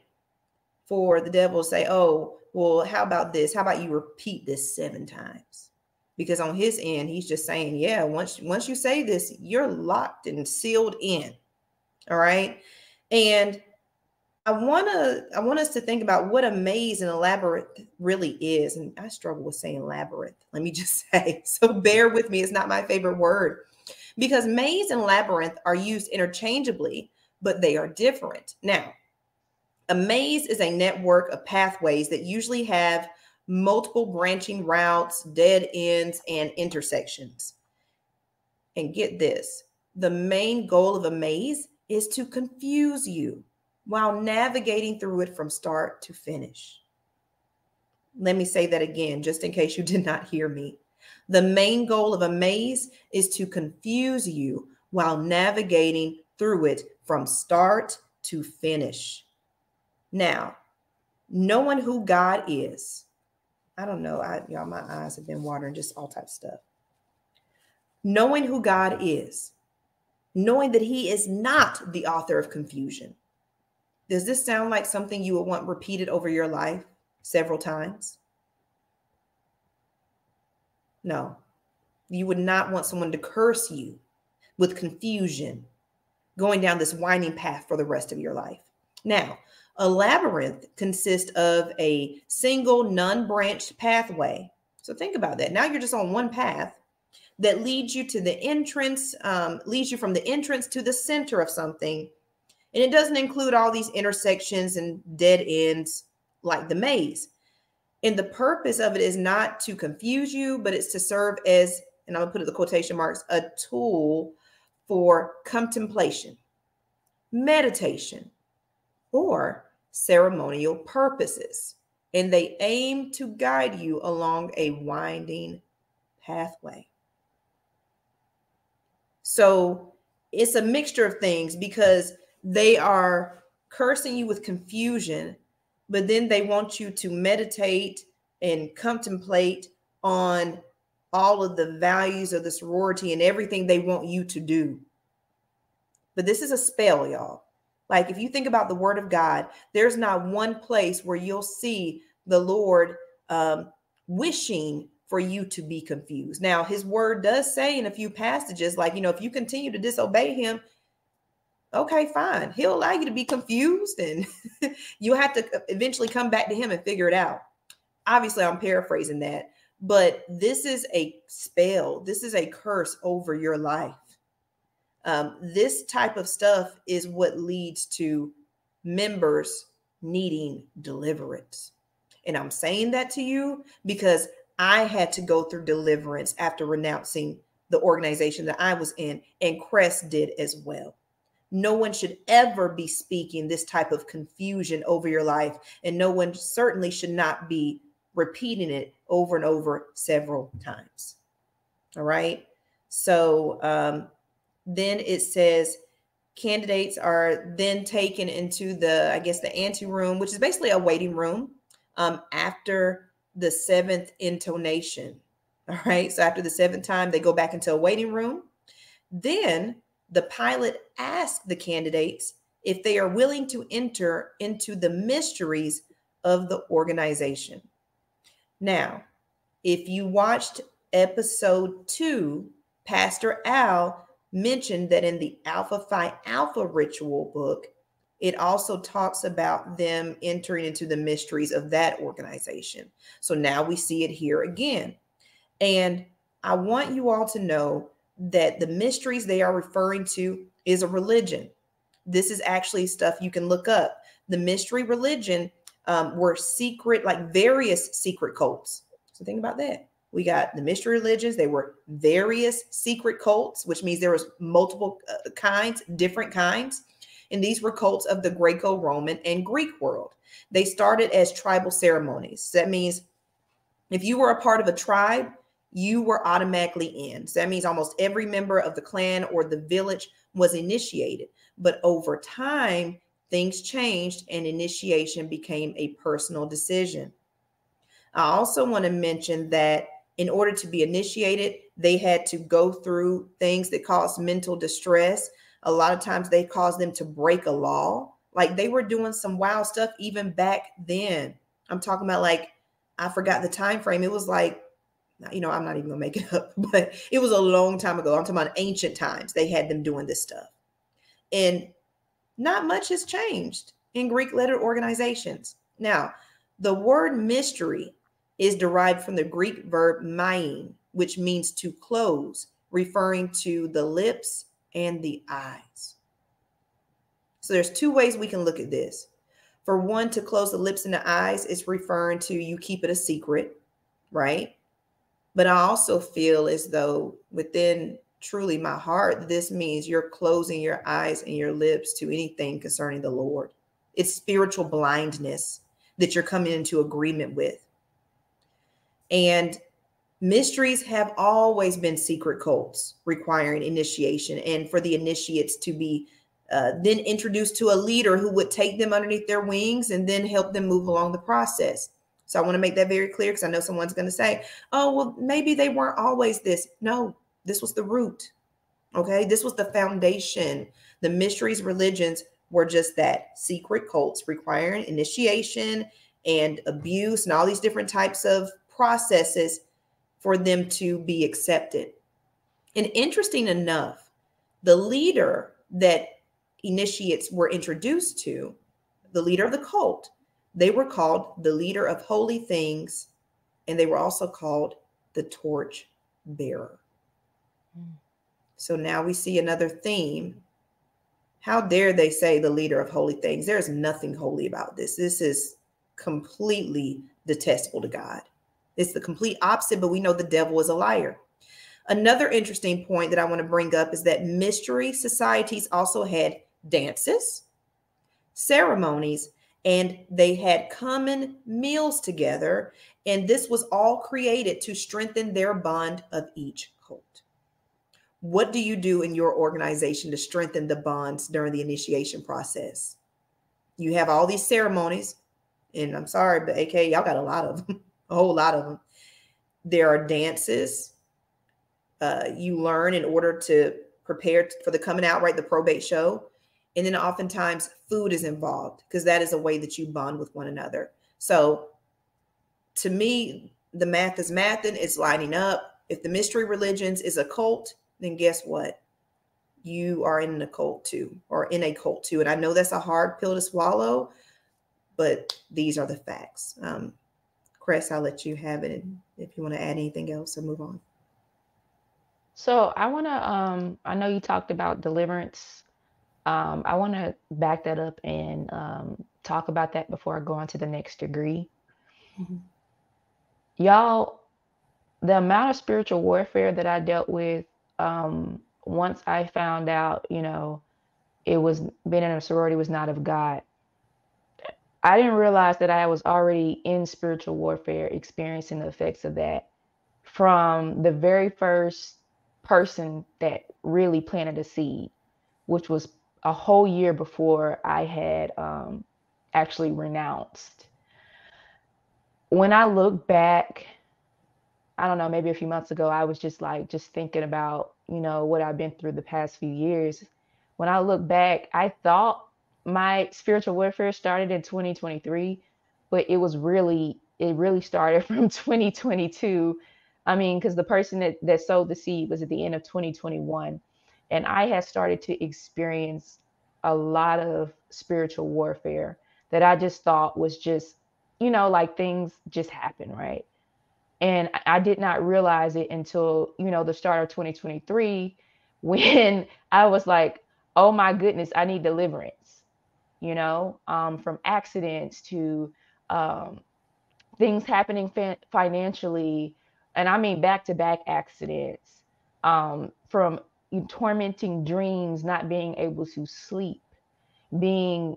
For the devil to say, oh, well, how about this? How about you repeat this seven times? Because on his end, he's just saying, yeah, once, once you say this, you're locked and sealed in. All right. And I want to, I want us to think about what a maze and a labyrinth really is. And I struggle with saying labyrinth, let me just say, so bear with me. It's not my favorite word, because maze and labyrinth are used interchangeably, but they are different. Now, a maze is a network of pathways that usually have multiple branching routes, dead ends, and intersections. And get this, the main goal of a maze is to confuse you while navigating through it from start to finish. Let me say that again, just in case you did not hear me. The main goal of a maze is to confuse you while navigating through it from start to finish. Now, knowing who God is, I don't know, I, y'all, my eyes have been watering, just all types of stuff. Knowing who God is, knowing that he is not the author of confusion. Does this sound like something you would want repeated over your life several times? No, you would not want someone to curse you with confusion going down this winding path for the rest of your life. Now, a labyrinth consists of a single non-branched pathway. So think about that. Now you're just on one path that leads you to the entrance, um, leads you from the entrance to the center of something. And it doesn't include all these intersections and dead ends like the maze. And the purpose of it is not to confuse you, but it's to serve as, and I'm going to put it in quotation marks, a tool for contemplation, meditation, or ceremonial purposes. And they aim to guide you along a winding pathway. So it's a mixture of things, because they are cursing you with confusion, but then they want you to meditate and contemplate on all of the values of the sorority and everything they want you to do. But this is a spell, y'all. Like, if you think about the Word of God, there's not one place where you'll see the Lord um, wishing for you to be confused. Now, his word does say in a few passages, like, you know, if you continue to disobey him, okay, fine. He'll allow you to be confused, and you have to eventually come back to him and figure it out. Obviously, I'm paraphrasing that, but this is a spell. This is a curse over your life. Um, this type of stuff is what leads to members needing deliverance. And I'm saying that to you because I had to go through deliverance after renouncing the organization that I was in, and Crest did as well. No one should ever be speaking this type of confusion over your life, and no one certainly should not be repeating it over and over several times. All right. So um, then it says candidates are then taken into the, I guess, the ante room, which is basically a waiting room um, after the seventh intonation. All right. So after the seventh time, they go back into a waiting room. Then the pilot asks the candidates if they are willing to enter into the mysteries of the organization. Now, if you watched episode two, Pastor Al mentioned that in the Alpha Phi Alpha ritual book, it also talks about them entering into the mysteries of that organization. So now we see it here again. And I want you all to know that the mysteries they are referring to is a religion. This is actually stuff you can look up. The mystery religion um, were secret, like various secret cults. So think about that. We got the mystery religions. They were various secret cults, which means there was multiple uh, kinds, different kinds. And these were cults of the Greco-Roman and Greek world. They started as tribal ceremonies. So that means if you were a part of a tribe, you were automatically in. So that means almost every member of the clan or the village was initiated. But over time, things changed and initiation became a personal decision. I also want to mention that in order to be initiated, they had to go through things that caused mental distress. A lot of times they caused them to break a law. Like, they were doing some wild stuff even back then. I'm talking about, like, I forgot the time frame. It was like, you know, I'm not even gonna make it up, but it was a long time ago. I'm talking about ancient times. They had them doing this stuff. And not much has changed in Greek letter organizations. Now, the word mystery is derived from the Greek verb main, which means to close, referring to the lips and the eyes. So there's two ways we can look at this. For one, to close the lips and the eyes is referring to you keep it a secret, right? But I also feel as though within truly my heart, this means you're closing your eyes and your lips to anything concerning the Lord. It's spiritual blindness that you're coming into agreement with. And mysteries have always been secret cults requiring initiation, and for the initiates to be uh, then introduced to a leader who would take them underneath their wings and then help them move along the process. So I want to make that very clear, because I know someone's going to say, oh, well, maybe they weren't always this. No, this was the root. Okay, this was the foundation. The mysteries religions were just that, secret cults requiring initiation and abuse and all these different types of processes for them to be accepted. And interesting enough, the leader that initiates were introduced to, the leader of the cult, they were called the leader of holy things, and they were also called the torch bearer. Mm. So now we see another theme. How dare they say the leader of holy things? There's nothing holy about this. This is completely detestable to God. It's the complete opposite, but we know the devil is a liar. Another interesting point that I want to bring up is that mystery societies also had dances, ceremonies, and they had common meals together. And this was all created to strengthen their bond of each cult. What do you do in your organization to strengthen the bonds during the initiation process? You have all these ceremonies, and I'm sorry, but A K, y'all got a lot of them, a whole lot of them. There are dances. Uh, you learn in order to prepare for the coming out, right? The probate show. And then oftentimes food is involved because that is a way that you bond with one another. So to me, the math is mathing. It's lining up. If the mystery religions is a cult, then guess what? You are in a cult too, or in a cult too. And I know that's a hard pill to swallow, but these are the facts. Um, Cress, I'll let you have it if you want to add anything else or move on. So I want to, um, I know you talked about deliverance. Um, I want to back that up and um, talk about that before I go on to the next degree. Mm-hmm. Y'all, the amount of spiritual warfare that I dealt with um, once I found out, you know, it was being in a sorority was not of God. I didn't realize that I was already in spiritual warfare, experiencing the effects of that from the very first person that really planted a seed, which was a whole year before I had um, actually renounced. When I look back, I don't know, maybe a few months ago, I was just like, just thinking about, you know, what I've been through the past few years. When I look back, I thought my spiritual warfare started in twenty twenty-three, but it was really, it really started from twenty twenty-two. I mean, because the person that, that sowed the seed was at the end of twenty twenty-one. And I had started to experience a lot of spiritual warfare that I just thought was just, you know, like things just happen, right? And I did not realize it until, you know, the start of twenty twenty-three, when I was like, oh my goodness, I need deliverance, you know, um, from accidents to um, things happening fin- financially. And I mean, back-to-back accidents, um, from tormenting dreams, not being able to sleep, being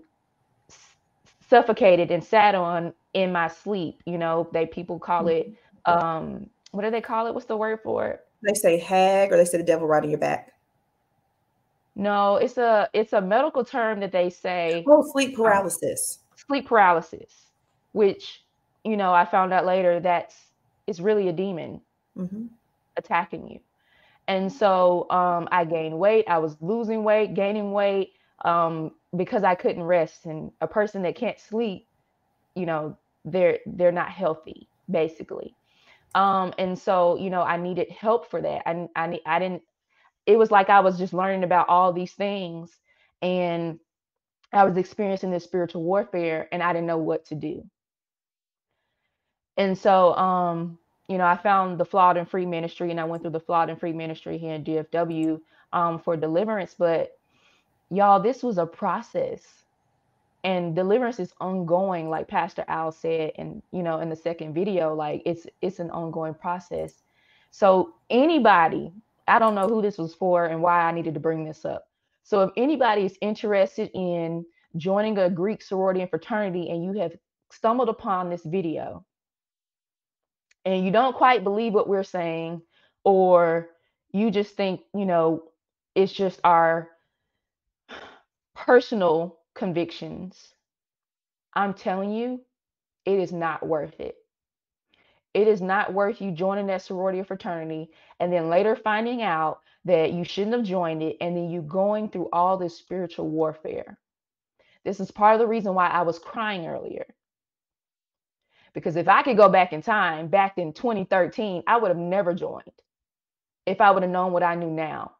suffocated and sat on in my sleep. You know, they people call it, um, what do they call it? What's the word for it? They say hag, or they say the devil riding your back. No, it's a, it's a medical term that they say. Oh, sleep paralysis. Um, sleep paralysis, which, you know, I found out later that's, it's really a demon mm-hmm. attacking you. And so um, I gained weight. I was losing weight, gaining weight um, because I couldn't rest. And a person that can't sleep, you know, they're they're not healthy, basically. Um, and so, you know, I needed help for that. I, I, I didn't. It was like I was just learning about all these things, and I was experiencing this spiritual warfare, and I didn't know what to do. And so, um, you know, I found the Flawed and Free Ministry, and I went through the Flawed and Free Ministry here in D F W um, for deliverance. But y'all, this was a process, and deliverance is ongoing. Like Pastor Al said, and, you know, in the second video, like it's, it's an ongoing process. So anybody, I don't know who this was for and why I needed to bring this up. So if anybody is interested in joining a Greek sorority and fraternity, and you have stumbled upon this video, and you don't quite believe what we're saying, or you just think, you know, it's just our personal convictions, I'm telling you, it is not worth it. It is not worth you joining that sorority or fraternity and then later finding out that you shouldn't have joined it, and then you going through all this spiritual warfare. This is part of the reason why I was crying earlier. Because if I could go back in time, back in twenty thirteen, I would have never joined if I would have known what I knew now.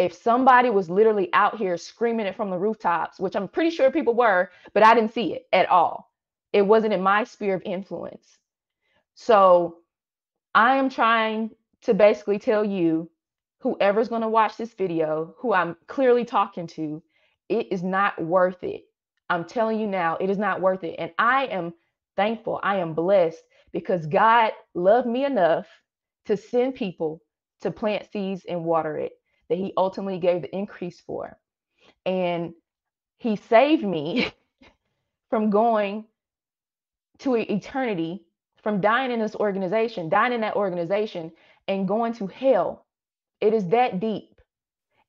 if somebody was literally out here screaming it from the rooftops, which I'm pretty sure people were, but I didn't see it at all. It wasn't in my sphere of influence. So I am trying to basically tell you, whoever's going to watch this video, who I'm clearly talking to, it is not worth it. I'm telling you now, it is not worth it. And I am thankful. I am blessed because God loved me enough to send people to plant seeds and water it that he ultimately gave the increase for. And he saved me from going to eternity, from dying in this organization, dying in that organization, and going to hell. It is that deep.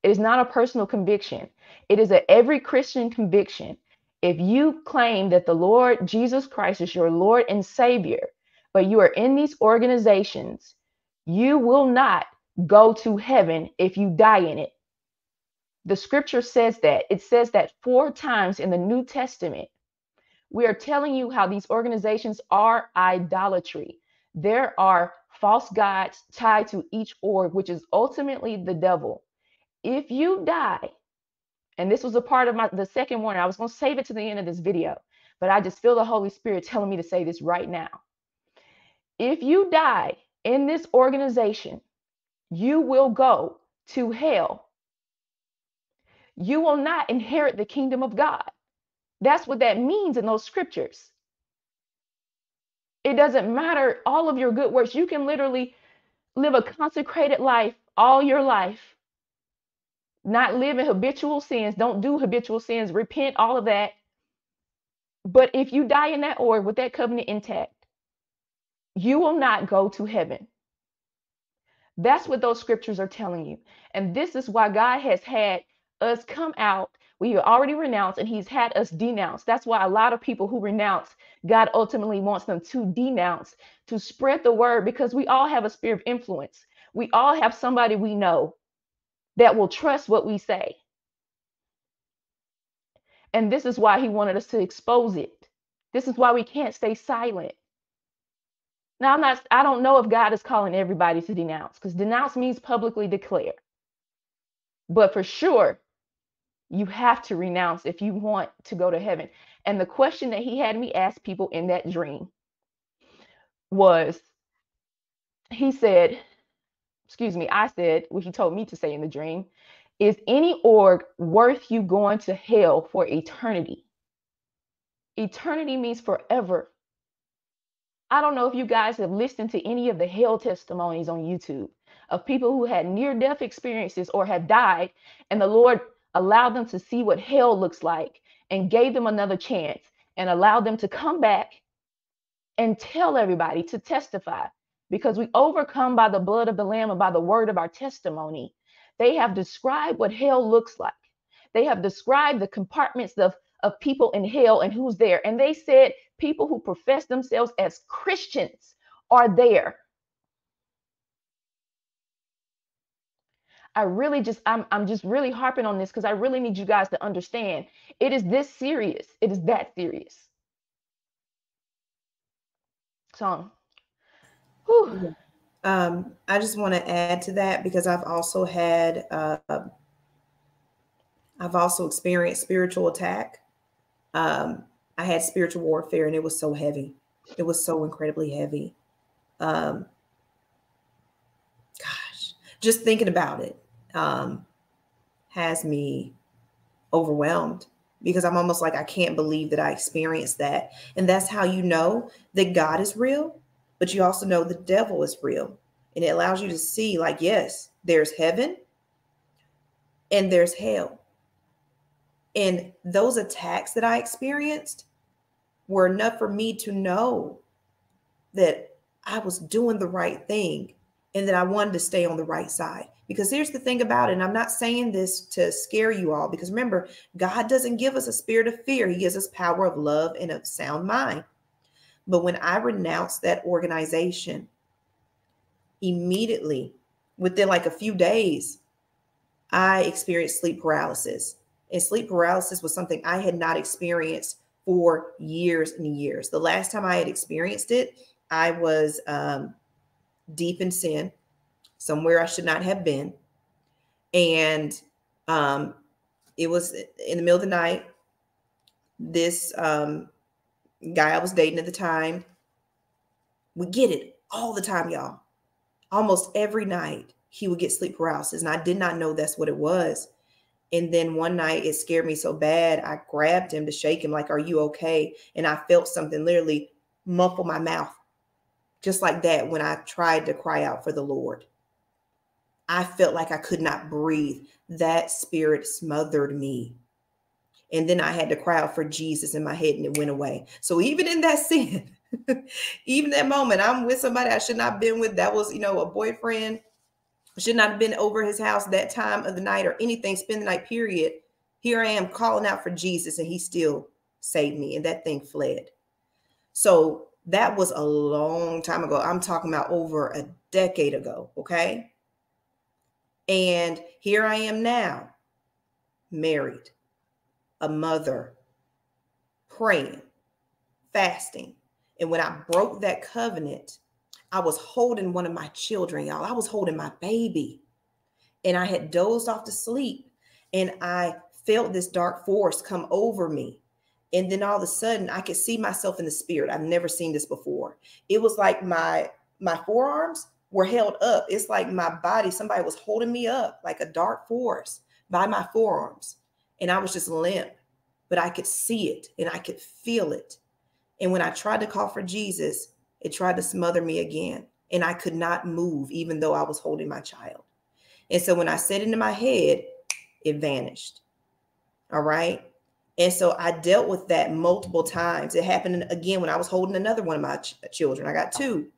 It is not a personal conviction. It is a every Christian conviction. If you claim that the Lord Jesus Christ is your Lord and Savior, but you are in these organizations, you will not go to heaven if you die in it. The scripture says that. It says that four times in the New Testament. We are telling you how these organizations are idolatry. There are false gods tied to each org, which is ultimately the devil. If you die, and this was a part of my the second warning, I was going to save it to the end of this video, but I just feel the Holy Spirit telling me to say this right now. If you die in this organization, you will go to hell. You will not inherit the kingdom of God. That's what that means in those scriptures. It doesn't matter all of your good works. You can literally live a consecrated life all your life, not live in habitual sins, don't do habitual sins, repent, all of that. But if you die in that org with that covenant intact, you will not go to heaven. That's what those scriptures are telling you. And this is why God has had us come out. We already renounced and he's had us denounce. That's why a lot of people who renounce, God ultimately wants them to denounce, to spread the word, because we all have a sphere of influence. We all have somebody we know that will trust what we say. And this is why he wanted us to expose it. This is why we can't stay silent. Now, I'm not, I don't know if God is calling everybody to denounce, because denounce means publicly declare. But for sure, you have to renounce if you want to go to heaven. And the question that he had me ask people in that dream was, he said, excuse me, I said what he told me to say in the dream, is any org worth you going to hell for eternity? Eternity means forever. I don't know if you guys have listened to any of the hell testimonies on YouTube of people who had near-death experiences or have died, and the Lord allowed them to see what hell looks like and gave them another chance and allowed them to come back and tell everybody, to testify, because we overcome by the blood of the Lamb and by the word of our testimony. They have described what hell looks like. They have described the compartments of, of people in hell and who's there. And they said people who profess themselves as Christians are there. I really just, I'm, I'm just really harping on this because I really need you guys to understand. It is this serious. It is that serious. So, whew. Um, I just want to add to that because I've also had, uh, I've also experienced spiritual attack. Um, I had spiritual warfare and it was so heavy. It was so incredibly heavy. Um, gosh, just thinking about it. Um, has me overwhelmed because I'm almost like, I can't believe that I experienced that. And that's how you know that God is real, but you also know the devil is real. And it allows you to see, like, yes, there's heaven and there's hell. And those attacks that I experienced were enough for me to know that I was doing the right thing and that I wanted to stay on the right side. Because here's the thing about it, and I'm not saying this to scare you all, because remember, God doesn't give us a spirit of fear. He gives us power of love and a sound mind. But when I renounced that organization, immediately, within like a few days, I experienced sleep paralysis. And sleep paralysis was something I had not experienced for years and years. The last time I had experienced it, I was um, deep in sin. Somewhere I should not have been. And um, it was in the middle of the night. This um, guy I was dating at the time, we get it all the time, y'all. Almost every night he would get sleep paralysis. And I did not know that's what it was. And then one night it scared me so bad, I grabbed him to shake him like, are you okay? And I felt something literally muffle my mouth, just like that, when I tried to cry out for the Lord. I felt like I could not breathe. That spirit smothered me. And then I had to cry out for Jesus in my head and it went away. So even in that sin, even that moment, I'm with somebody I should not have been with. That was, you know, a boyfriend. Should not have been over his house that time of the night or anything, spend the night, period. Here I am calling out for Jesus and he still saved me, and that thing fled. So that was a long time ago. I'm talking about over a decade ago, okay? And here I am now, married, a mother, praying, fasting. And when I broke that covenant, I was holding one of my children, y'all. I was holding my baby, and I had dozed off to sleep, and I felt this dark force come over me. And then all of a sudden I could see myself in the spirit. I've never seen this before. It was like my, my forearms were held up. It's like my body, somebody was holding me up like a dark force by my forearms. And I was just limp, but I could see it and I could feel it. And when I tried to call for Jesus, it tried to smother me again, and I could not move, even though I was holding my child. And so when I said it into my head, it vanished. All right. And so I dealt with that multiple times. It happened again when I was holding another one of my ch children. I got two.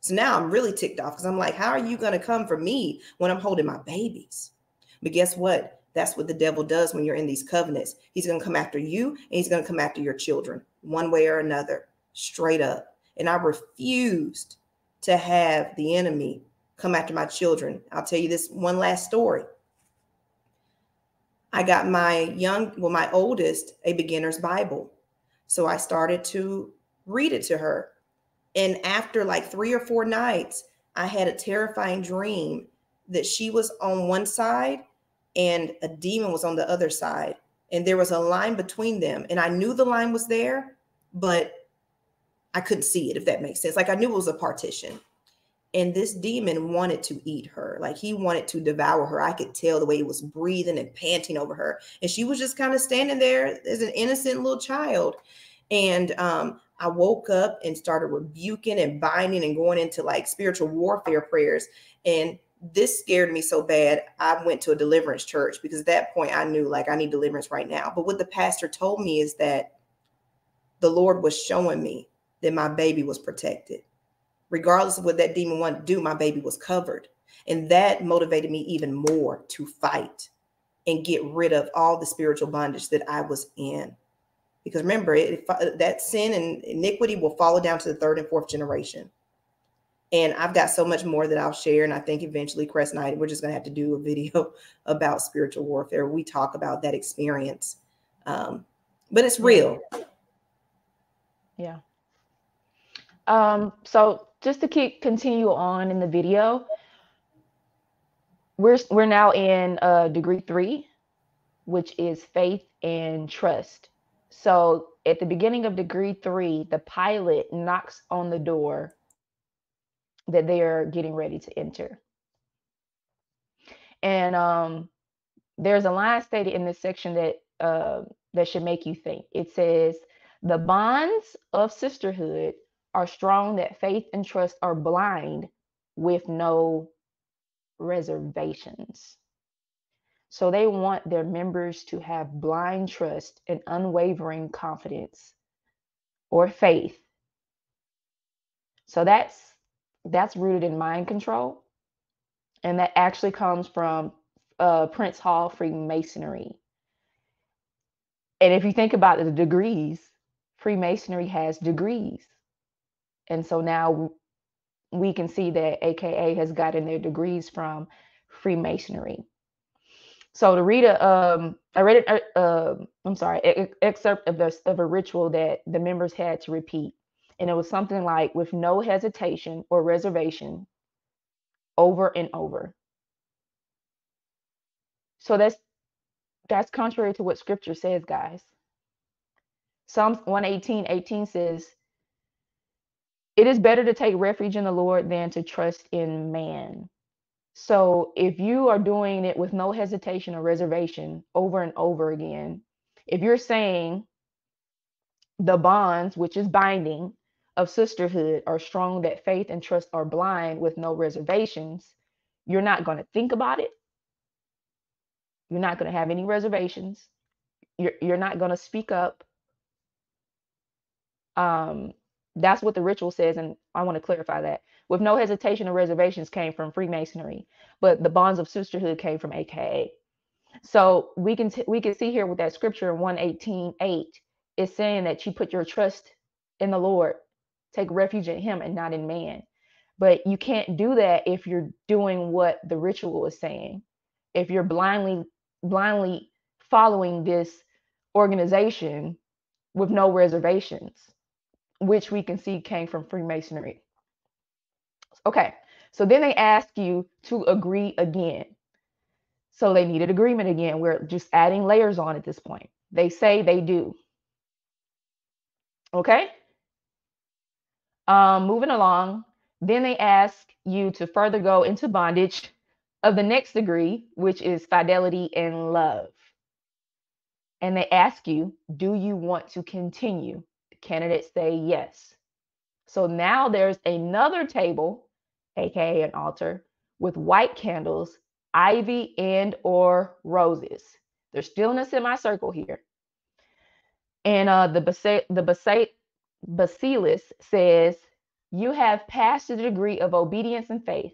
So now I'm really ticked off because I'm like, how are you going to come for me when I'm holding my babies? But guess what? That's what the devil does when you're in these covenants. He's going to come after you, and he's going to come after your children one way or another, straight up. And I refused to have the enemy come after my children. I'll tell you this one last story. I got my young, well, my oldest, a beginner's Bible. So I started to read it to her. And after like three or four nights, I had a terrifying dream that she was on one side and a demon was on the other side. And there was a line between them. And I knew the line was there, but I couldn't see it, if that makes sense. Like I knew it was a partition. And this demon wanted to eat her. Like he wanted to devour her. I could tell the way he was breathing and panting over her. And she was just kind of standing there as an innocent little child. And um, I woke up and started rebuking and binding and going into like spiritual warfare prayers. And this scared me so bad, I went to a deliverance church, because at that point I knew like I need deliverance right now. But what the pastor told me is that the Lord was showing me that my baby was protected. Regardless of what that demon wanted to do, my baby was covered. And that motivated me even more to fight and get rid of all the spiritual bondage that I was in. Because remember, it, that sin and iniquity will follow down to the third and fourth generation. And I've got so much more that I'll share. And I think eventually, Crest Night, we're just going to have to do a video about spiritual warfare. We talk about that experience. Um, but it's real. Yeah. Um, so just to keep continue on in the video, we're, we're now in uh, degree three, which is faith and trust. So at the beginning of degree three, the pilot knocks on the door that they are getting ready to enter. And um, there's a line stated in this section that uh, that should make you think. It says, the bonds of sisterhood are strong that faith and trust are blind with no reservations. So they want their members to have blind trust and unwavering confidence or faith. So that's that's rooted in mind control. And that actually comes from uh, Prince Hall Freemasonry. And if you think about the degrees, Freemasonry has degrees. And so now we can see that A K A has gotten their degrees from Freemasonry. So to read a, um, I read an, uh, uh, I'm sorry, an excerpt of, the, of a ritual that the members had to repeat. And it was something like, with no hesitation or reservation, over and over. So that's that's contrary to what scripture says, guys. Psalms one eighteen, eighteen says, it is better to take refuge in the Lord than to trust in man. So if you are doing it with no hesitation or reservation over and over again, if you're saying the bonds, which is binding, of sisterhood are strong that faith and trust are blind with no reservations, you're not going to think about it. You're not going to have any reservations. You're, you're not going to speak up. Um, that's what the ritual says, and I want to clarify that. With no hesitation or reservations came from Freemasonry, but the bonds of sisterhood came from A K A. So we can t we can see here with that scripture in one eighteen, eight, it's saying that you put your trust in the Lord, take refuge in him and not in man. But you can't do that if you're doing what the ritual is saying. If you're blindly blindly following this organization with no reservations, which we can see came from Freemasonry. Okay, so then they ask you to agree again. So they needed agreement again. We're just adding layers on at this point. They say they do. Okay, um, moving along. Then they ask you to further go into bondage of the next degree, which is fidelity and love. And they ask you, do you want to continue? Candidates say yes. So now there's another table, A K A an altar, with white candles, ivy and or roses. They're still in a semicircle here. And uh, the basa the basa basilis says, you have passed the degree of obedience and faith.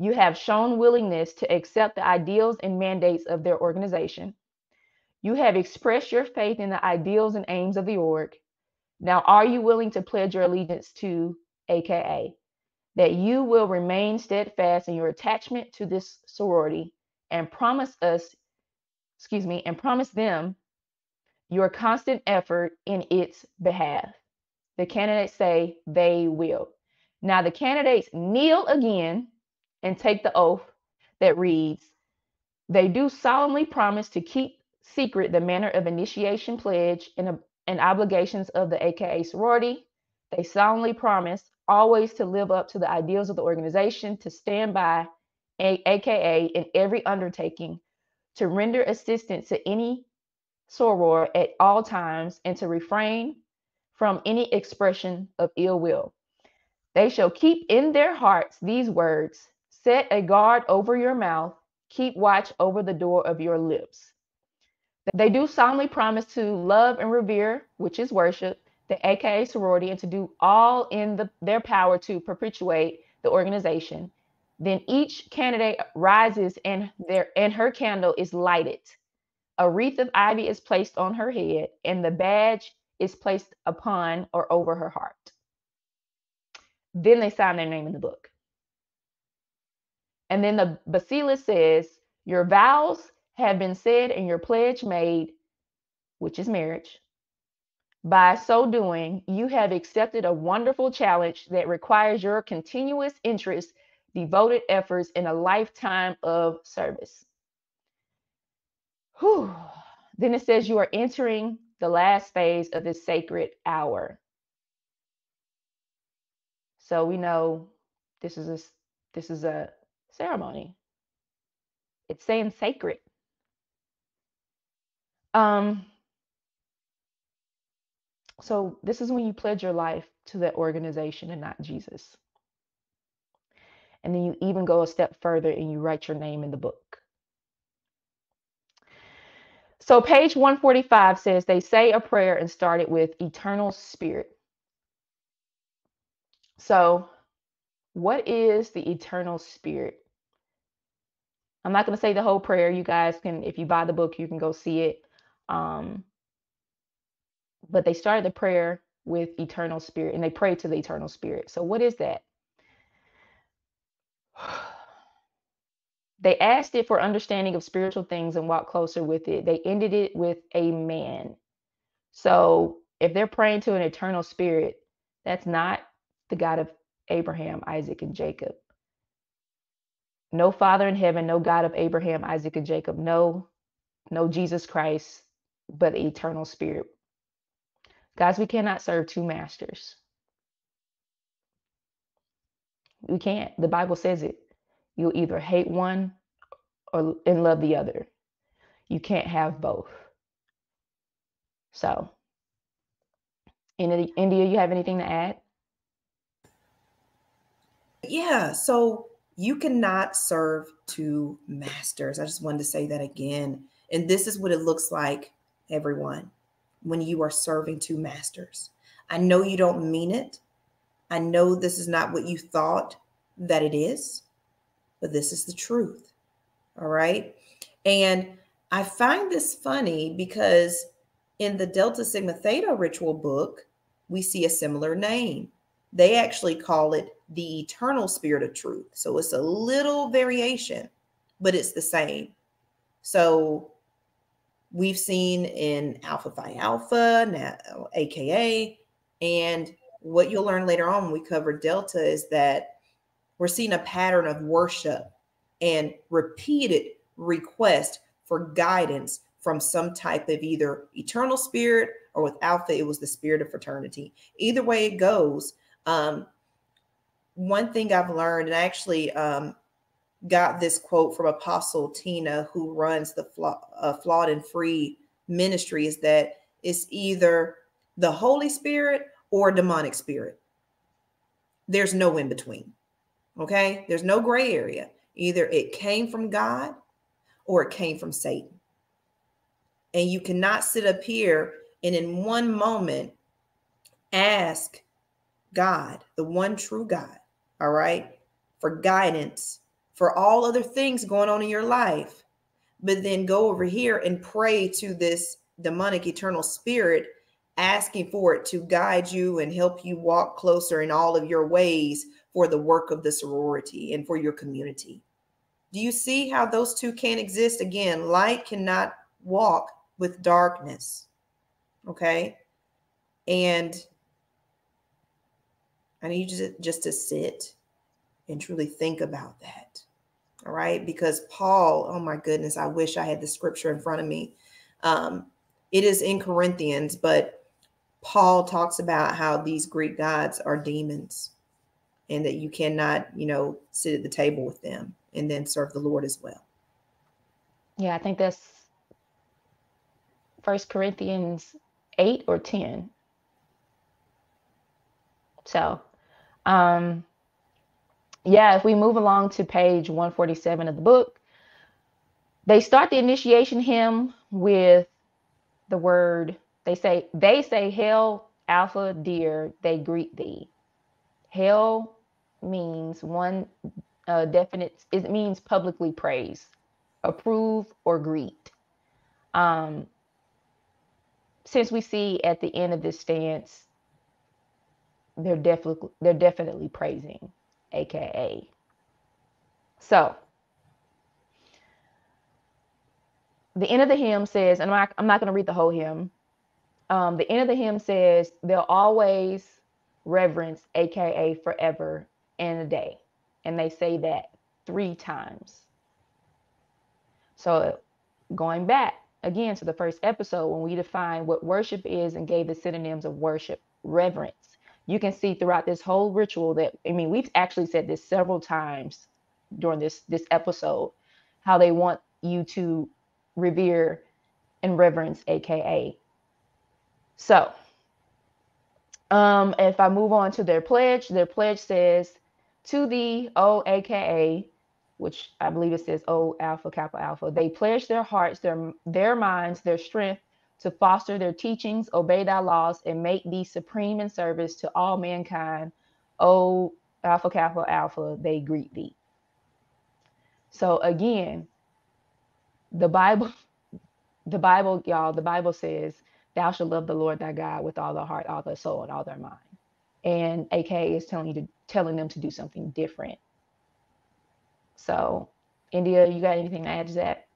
You have shown willingness to accept the ideals and mandates of their organization. You have expressed your faith in the ideals and aims of the org. Now, are you willing to pledge your allegiance to A K A? That you will remain steadfast in your attachment to this sorority and promise us, excuse me, and promise them your constant effort in its behalf. The candidates say they will. Now, the candidates kneel again and take the oath that reads, they do solemnly promise to keep secret the manner of initiation, pledge, and, and obligations of the A K A sorority. They solemnly promise always to live up to the ideals of the organization, to stand by A K A in every undertaking, to render assistance to any soror at all times, and to refrain from any expression of ill will. They shall keep in their hearts these words, set a guard over your mouth, keep watch over the door of your lips. They do solemnly promise to love and revere, which is worship, the A K A sorority, and to do all in the, their power to perpetuate the organization. Then each candidate rises and, their, and her candle is lighted. A wreath of ivy is placed on her head, and the badge is placed upon or over her heart. Then they sign their name in the book. And then the basilis says, your vows have been said and your pledge made, which is marriage. By so doing, you have accepted a wonderful challenge that requires your continuous interest, devoted efforts, and a lifetime of service. Whew. Then it says you are entering the last phase of this sacred hour. So we know this is a, this is a ceremony. It's saying sacred. Um, so this is when you pledge your life to the organization and not Jesus. And then you even go a step further and you write your name in the book. So page one forty-five says they say a prayer and start it with eternal spirit. So what is the eternal spirit? I'm not going to say the whole prayer. You guys can, if you buy the book, you can go see it. Um, but they started the prayer with eternal spirit and they prayed to the eternal spirit. So what is that? They asked it for understanding of spiritual things and walked closer with it. They ended it with amen. So if they're praying to an eternal spirit, that's not the God of Abraham, Isaac, and Jacob. no Father in heaven, no God of Abraham, Isaac, and Jacob, no, no Jesus Christ, but the eternal spirit. Guys, we cannot serve two masters. We can't. The Bible says it. You'll either hate one or and love the other. You can't have both. So, India, you have anything to add? Yeah, so you cannot serve two masters. I just wanted to say that again. And this is what it looks like, everyone, when you are serving two masters. I know you don't mean it. I know this is not what you thought that it is, but this is the truth. All right. And I find this funny because in the Delta Sigma Theta ritual book, we see a similar name. They actually call it the eternal spirit of truth. So it's a little variation, but it's the same. So we've seen in Alpha Phi Alpha, now, A K A, and what you'll learn later on when we cover Delta is that we're seeing a pattern of worship and repeated request for guidance from some type of either eternal spirit, or with Alpha, it was the spirit of fraternity. Either way it goes. Um, one thing I've learned, and I actually um, got this quote from Apostle Tina, who runs the Fla uh, Flawed and Free ministry, is that it's either the Holy Spirit or a demonic spirit. There's no in between. Okay. There's no gray area. Either it came from God or it came from Satan. And you cannot sit up here and in one moment ask God, the one true God, all right, for guidance, for all other things going on in your life, but then go over here and pray to this demonic eternal spirit, asking for it to guide you and help you walk closer in all of your ways for the work of the sorority and for your community. Do you see how those two can't exist? Again, light cannot walk with darkness. Okay. And I need you to, just to sit and truly think about that. All right. Because Paul, oh my goodness, I wish I had the scripture in front of me. Um, it is in Corinthians, but Paul talks about how these Greek gods are demons and that you cannot, you know, sit at the table with them and then serve the Lord as well. Yeah, I think that's First Corinthians eight or ten. So, um, yeah, if we move along to page one forty-seven of the book, they start the initiation hymn with the word, they say, they say, "Hail, Alpha, dear, they greet thee." Hail means one uh, definite, it means publicly praise, approve, or greet. Um, since we see at the end of this stance, they're definitely they're definitely praising, A K A. So the end of the hymn says, and I'm not, I'm not going to read the whole hymn. Um, the end of the hymn says, "They'll always reverence, A K A forever and a day," and they say that three times. So going back again to the first episode, when we defined what worship is and gave the synonyms of worship, reverence. You can see throughout this whole ritual that, I mean, we've actually said this several times during this, this episode, how they want you to revere and reverence, A K A. So um, if I move on to their pledge, their pledge says, "To thee, O A K A," which I believe it says, "O Alpha Kappa Alpha." They pledge their hearts, their, their minds, their strength, to foster their teachings, obey thy laws, and make thee supreme in service to all mankind. O Alpha Kappa Alpha, they greet thee. So again, the Bible, the Bible, y'all, the Bible says, "Thou shalt love the Lord thy God with all thy heart, all thy soul, and all thy mind." And A K A is telling you to, telling them to do something different. So, India, you got anything to add to that?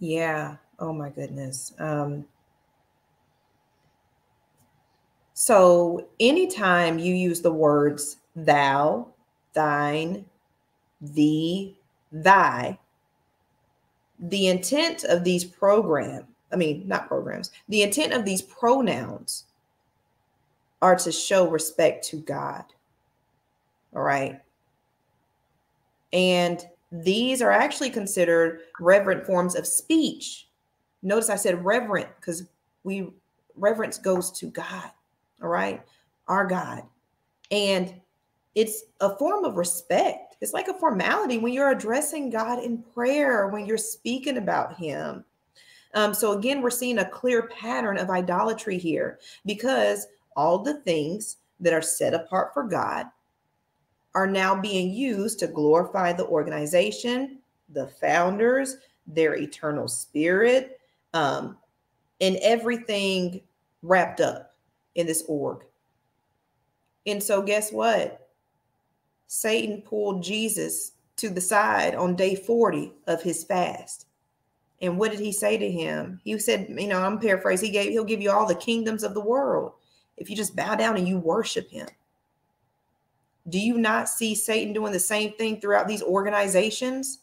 Yeah. Oh my goodness. Um, So anytime you use the words thou, thine, thee, thy, the intent of these programs, I mean, not programs, the intent of these pronouns are to show respect to God. All right. And these are actually considered reverent forms of speech. Notice I said reverent because we reverence goes to God. All right. Our God. And it's a form of respect. It's like a formality when you're addressing God in prayer, when you're speaking about him. Um, so again, we're seeing a clear pattern of idolatry here because all the things that are set apart for God are now being used to glorify the organization, the founders, their eternal spirit, um, and everything wrapped up in this org. And so guess what? Satan pulled Jesus to the side on day forty of his fast. And what did he say to him? He said, you know, I'm paraphrasing. He gave, he'll give you all the kingdoms of the world if you just bow down and you worship him. Do you not see Satan doing the same thing throughout these organizations?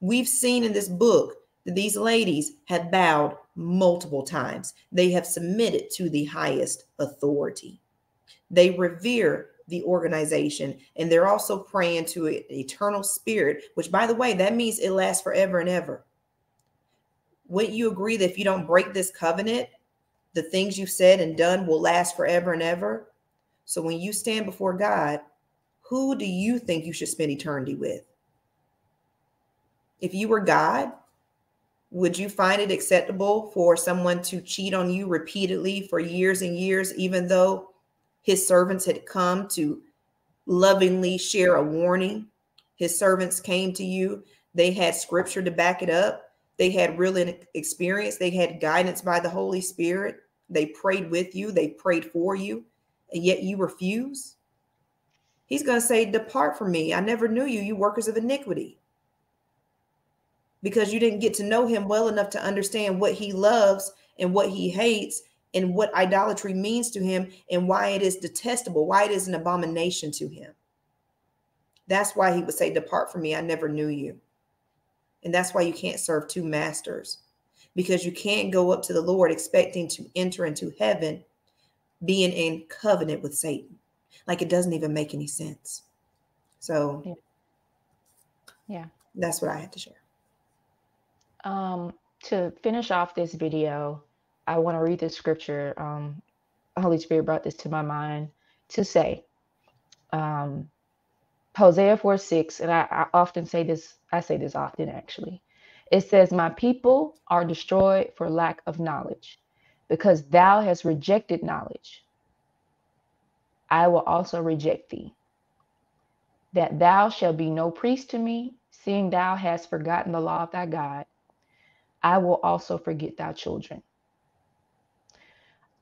We've seen in this book that these ladies have bowed multiple times. They have submitted to the highest authority. They revere the organization, and they're also praying to an eternal spirit, which, by the way, that means it lasts forever and ever. Wouldn't you agree that if you don't break this covenant, the things you've said and done will last forever and ever? So when you stand before God, who do you think you should spend eternity with? If you were God, would you find it acceptable for someone to cheat on you repeatedly for years and years, even though his servants had come to lovingly share a warning? His servants came to you. They had scripture to back it up. They had real experience. They had guidance by the Holy Spirit. They prayed with you. They prayed for you. And yet you refuse. He's going to say, depart from me. I never knew you, you workers of iniquity. Because you didn't get to know him well enough to understand what he loves and what he hates and what idolatry means to him and why it is detestable, why it is an abomination to him. That's why he would say, depart from me. I never knew you. And that's why you can't serve two masters, because you can't go up to the Lord expecting to enter into heaven being in covenant with Satan. Like, it doesn't even make any sense. So, yeah, yeah. That's what I had to share. Um, to finish off this video, I want to read this scripture. Um, the Holy Spirit brought this to my mind to say, um, Hosea four six, and I, I often say this, I say this often actually. It says, my people are destroyed for lack of knowledge, because thou hast rejected knowledge. I will also reject thee, that thou shalt be no priest to me, seeing thou hast forgotten the law of thy God. I will also forget thy children.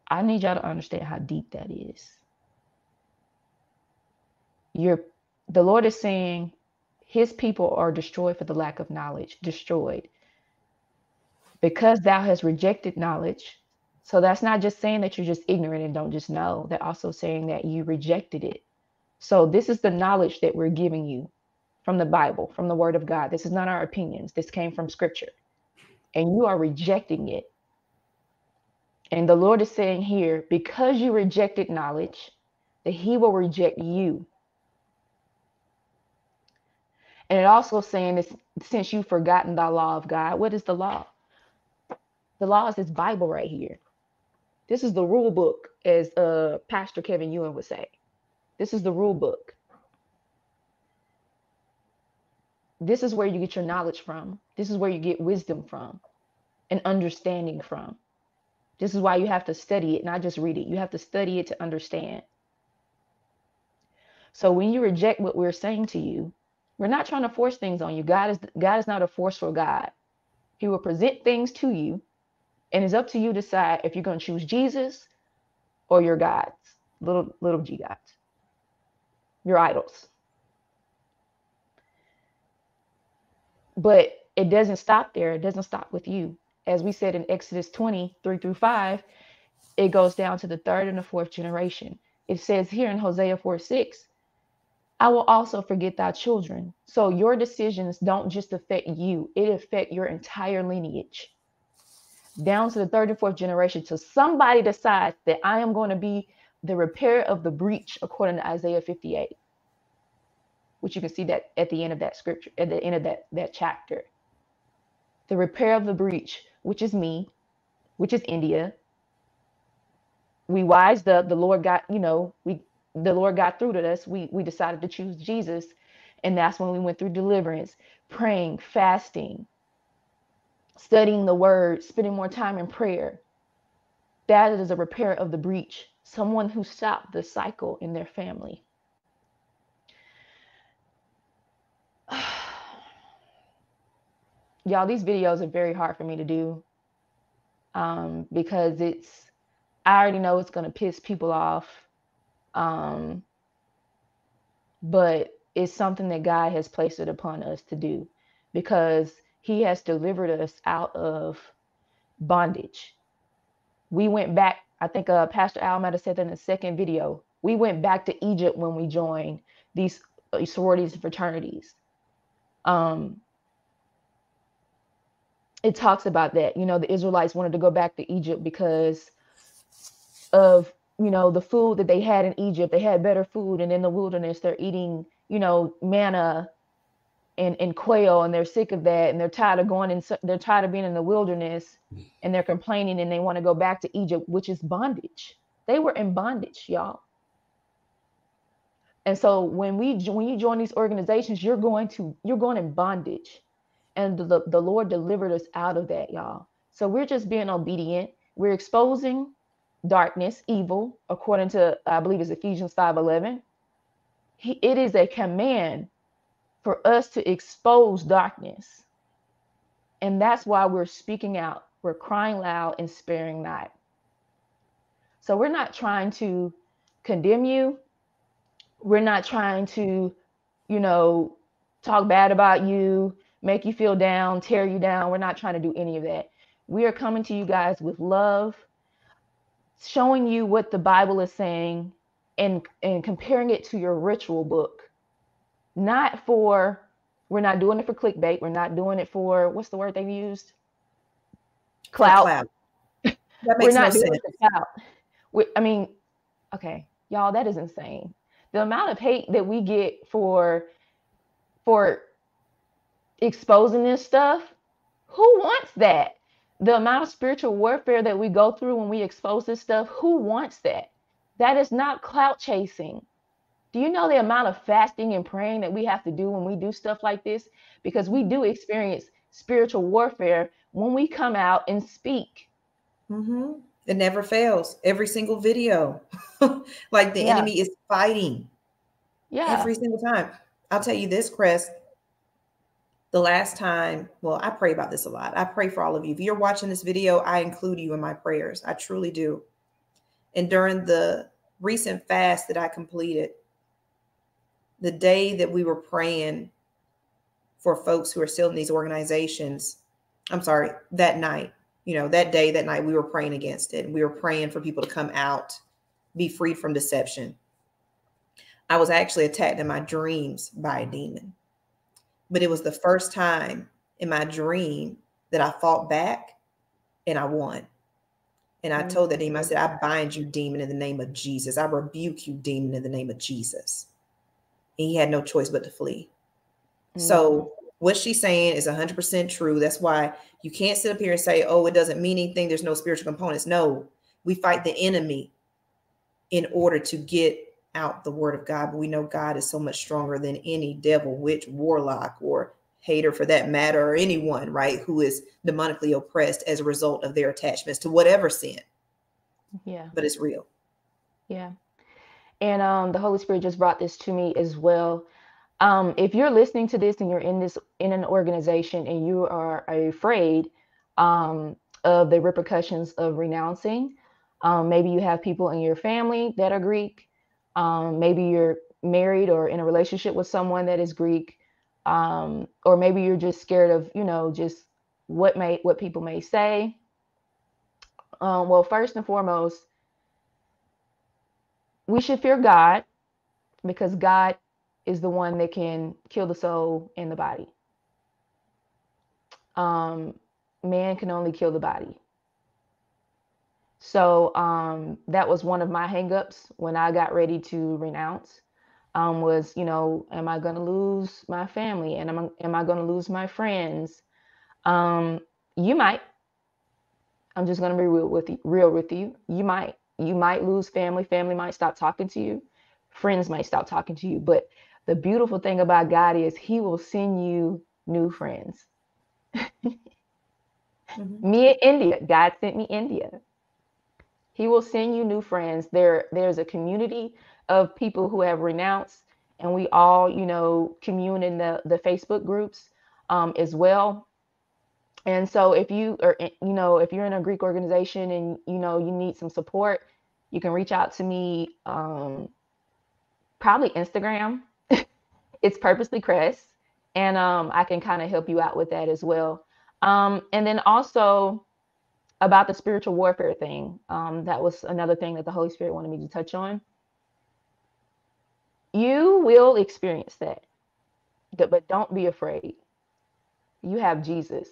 I need y'all to understand how deep that is. You're The Lord is saying his people are destroyed for the lack of knowledge, destroyed because thou hast rejected knowledge. So that's not just saying that you're just ignorant and don't just know. They're also saying that you rejected it. So this is the knowledge that we're giving you from the Bible, from the word of God. This is not our opinions. This came from scripture, and you are rejecting it. And the Lord is saying here, because you rejected knowledge, that he will reject you. And it also saying this, since you've forgotten the law of God. What is the law? The law is this Bible right here. This is the rule book, as uh, Pastor Kevin Ewan would say. This is the rule book. This is where you get your knowledge from. This is where you get wisdom from and understanding from. This is why you have to study it, not just read it. You have to study it to understand. So when you reject what we're saying to you, we're not trying to force things on you. God is God is not a forceful God. He will present things to you, and it's up to you to decide if you're going to choose Jesus or your gods, little little g gods, your idols. But it doesn't stop there. It doesn't stop with you. As we said in Exodus twenty, three through five, it goes down to the third and the fourth generation. It says here in Hosea four six, I will also forget thy children. So your decisions don't just affect you, it affects your entire lineage down to the third and fourth generation till somebody decides that I am going to be the repair of the breach, according to Isaiah fifty-eight, which you can see that at the end of that scripture, at the end of that, that chapter, the repair of the breach, which is me, which is India. We wised up, the Lord got, you know, we, the Lord got through to us. We, we decided to choose Jesus. And that's when we went through deliverance, praying, fasting, studying the word, spending more time in prayer. That is a repair of the breach. Someone who stopped the cycle in their family. Y'all, these videos are very hard for me to do um, because it's, I already know it's going to piss people off. Um, but it's something that God has placed it upon us to do because he has delivered us out of bondage. We went back, I think uh, Pastor Al might have said that in the second video, we went back to Egypt when we joined these sororities and fraternities. Um, it talks about that, you know, the Israelites wanted to go back to Egypt because of, you know, the food that they had in Egypt. They had better food, and in the wilderness they're eating, you know, manna and, and quail, and they're sick of that, and they're tired of going in, they're tired of being in the wilderness, and they're complaining, and they want to go back to Egypt, which is bondage. They were in bondage, y'all. And so when we when you join these organizations, you're going to you're going in bondage, and the the Lord delivered us out of that, y'all. So we're just being obedient. We're exposing darkness, evil, according to, I believe it's Ephesians five eleven. He, it is a command for us to expose darkness. And that's why we're speaking out. We're crying loud and sparing not. So we're not trying to condemn you. We're not trying to, you know, talk bad about you, make you feel down, tear you down. We're not trying to do any of that. We are coming to you guys with love, showing you what the Bible is saying and, and comparing it to your ritual book. Not for, we're not doing it for clickbait. We're not doing it for, what's the word they've used? Clout. Clout. That makes we're not no doing sense. It for clout. We, I mean, okay, y'all, that is insane. The amount of hate that we get for, for exposing this stuff, who wants that? The amount of spiritual warfare that we go through when we expose this stuff, who wants that? That is not clout chasing. Do you know the amount of fasting and praying that we have to do when we do stuff like this? Because we do experience spiritual warfare when we come out and speak. Mm-hmm. It never fails. Every single video. Like the yeah. enemy is fighting. Yeah. Every single time. I'll tell you this, Crest. The last time, well, I pray about this a lot. I pray for all of you. If you're watching this video, I include you in my prayers. I truly do. And during the recent fast that I completed, the day that we were praying for folks who are still in these organizations, I'm sorry, that night, you know, that day, that night, we were praying against it. We were praying for people to come out, be freed from deception. I was actually attacked in my dreams by a demon. But it was the first time in my dream that I fought back and I won. And I told that demon, I said, I bind you, demon, in the name of Jesus. I rebuke you, demon, in the name of Jesus. And he had no choice but to flee. Mm-hmm. So what she's saying is one hundred percent true. That's why you can't sit up here and say, oh, it doesn't mean anything. There's no spiritual components. No, we fight the enemy in order to get out the word of God, but we know God is so much stronger than any devil, witch, warlock, or hater for that matter, or anyone, right, who is demonically oppressed as a result of their attachments to whatever sin. Yeah. But it's real. Yeah. And um, the Holy Spirit just brought this to me as well. Um, if you're listening to this and you're in this in an organization and you are afraid um, of the repercussions of renouncing, um, maybe you have people in your family that are Greek. Um, maybe you're married or in a relationship with someone that is Greek, um, or maybe you're just scared of, you know, just what may what people may say. Um, well, first and foremost, we should fear God because God is the one that can kill the soul and the body. Um, man can only kill the body. So um, that was one of my hangups when I got ready to renounce. Um, was, you know, am I going to lose my family? And am I, am I going to lose my friends? Um, you might. I'm just going to be real with you, real with you. You might. You might lose family. Family might stop talking to you. Friends might stop talking to you. But the beautiful thing about God is he will send you new friends. Mm-hmm. Me in India. God sent me India. He will send you new friends. There, there's a community of people who have renounced, and we all, you know, commune in the, the Facebook groups um, as well. And so if you are, you know, if you're in a Greek organization and, you know, you need some support, you can reach out to me, um, probably Instagram. It's Purposely Crest. And um, I can kind of help you out with that as well. Um, and then also about the spiritual warfare thing, um, that was another thing that the Holy Spirit wanted me to touch on. You will experience that, but don't be afraid. You have Jesus.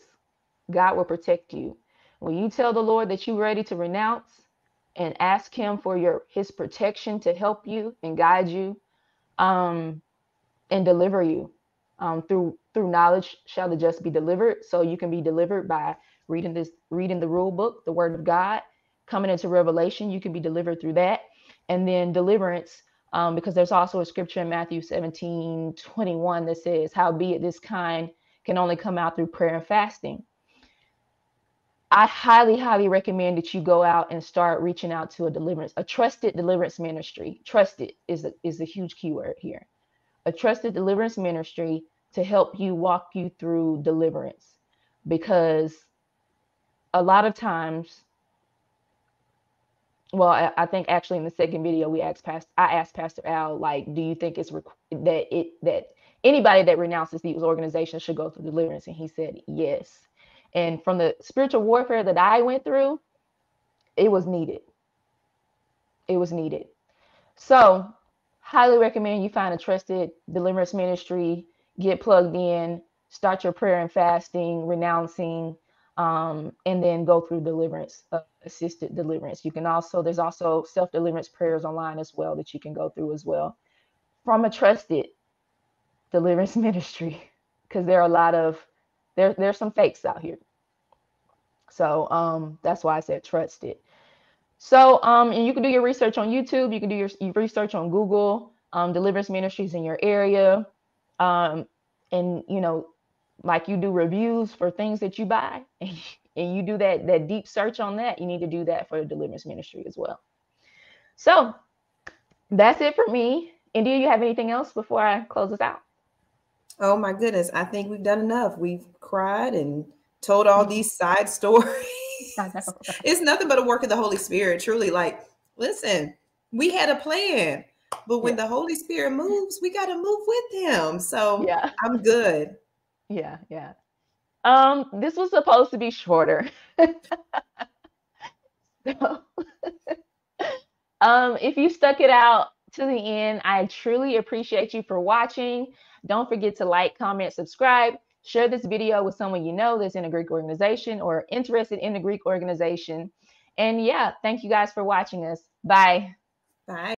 God will protect you. When you tell the Lord that you're ready to renounce and ask him for your his protection to help you and guide you um, and deliver you um, through through knowledge shall the just be delivered. So you can be delivered by reading this, reading the rule book, the word of God, coming into Revelation. You can be delivered through that. And then deliverance. Um, because there's also a scripture in Matthew seventeen twenty-one that says, howbeit this kind can only come out through prayer and fasting. I highly, highly recommend that you go out and start reaching out to a deliverance, a trusted deliverance ministry. Trusted is a, is a huge keyword here. A trusted deliverance ministry to help you walk you through deliverance. Because a lot of times, well, I think actually in the second video we asked Pastor, I asked Pastor Al, like, do you think it's rec- that it that anybody that renounces these organizations should go through deliverance? And he said yes. And from the spiritual warfare that I went through, it was needed. It was needed. So, highly recommend you find a trusted deliverance ministry, get plugged in, start your prayer and fasting, renouncing. Um, and then go through deliverance, uh, assisted deliverance. You can also, there's also self-deliverance prayers online as well that you can go through as well from a trusted deliverance ministry, because there are a lot of, there, there's some fakes out here. So um, that's why I said trusted. So, um, and you can do your research on YouTube. You can do your, your research on Google, um, deliverance ministries in your area. Um, and, you know, like you do reviews for things that you buy and you do that, that deep search on that, you need to do that for the deliverance ministry as well. So that's it for me. India, you have anything else before I close this out? Oh my goodness. I think we've done enough. We've cried and told all these side stories. It's nothing but a work of the Holy Spirit. Truly, like, listen, we had a plan, but when yeah. the Holy Spirit moves, we got to move with him. So yeah. I'm good. Yeah, yeah. Um, this was supposed to be shorter. So, um, if you stuck it out to the end, I truly appreciate you for watching. Don't forget to like, comment, subscribe, share this video with someone you know that's in a Greek organization or interested in a Greek organization. And yeah, thank you guys for watching us. Bye. Bye.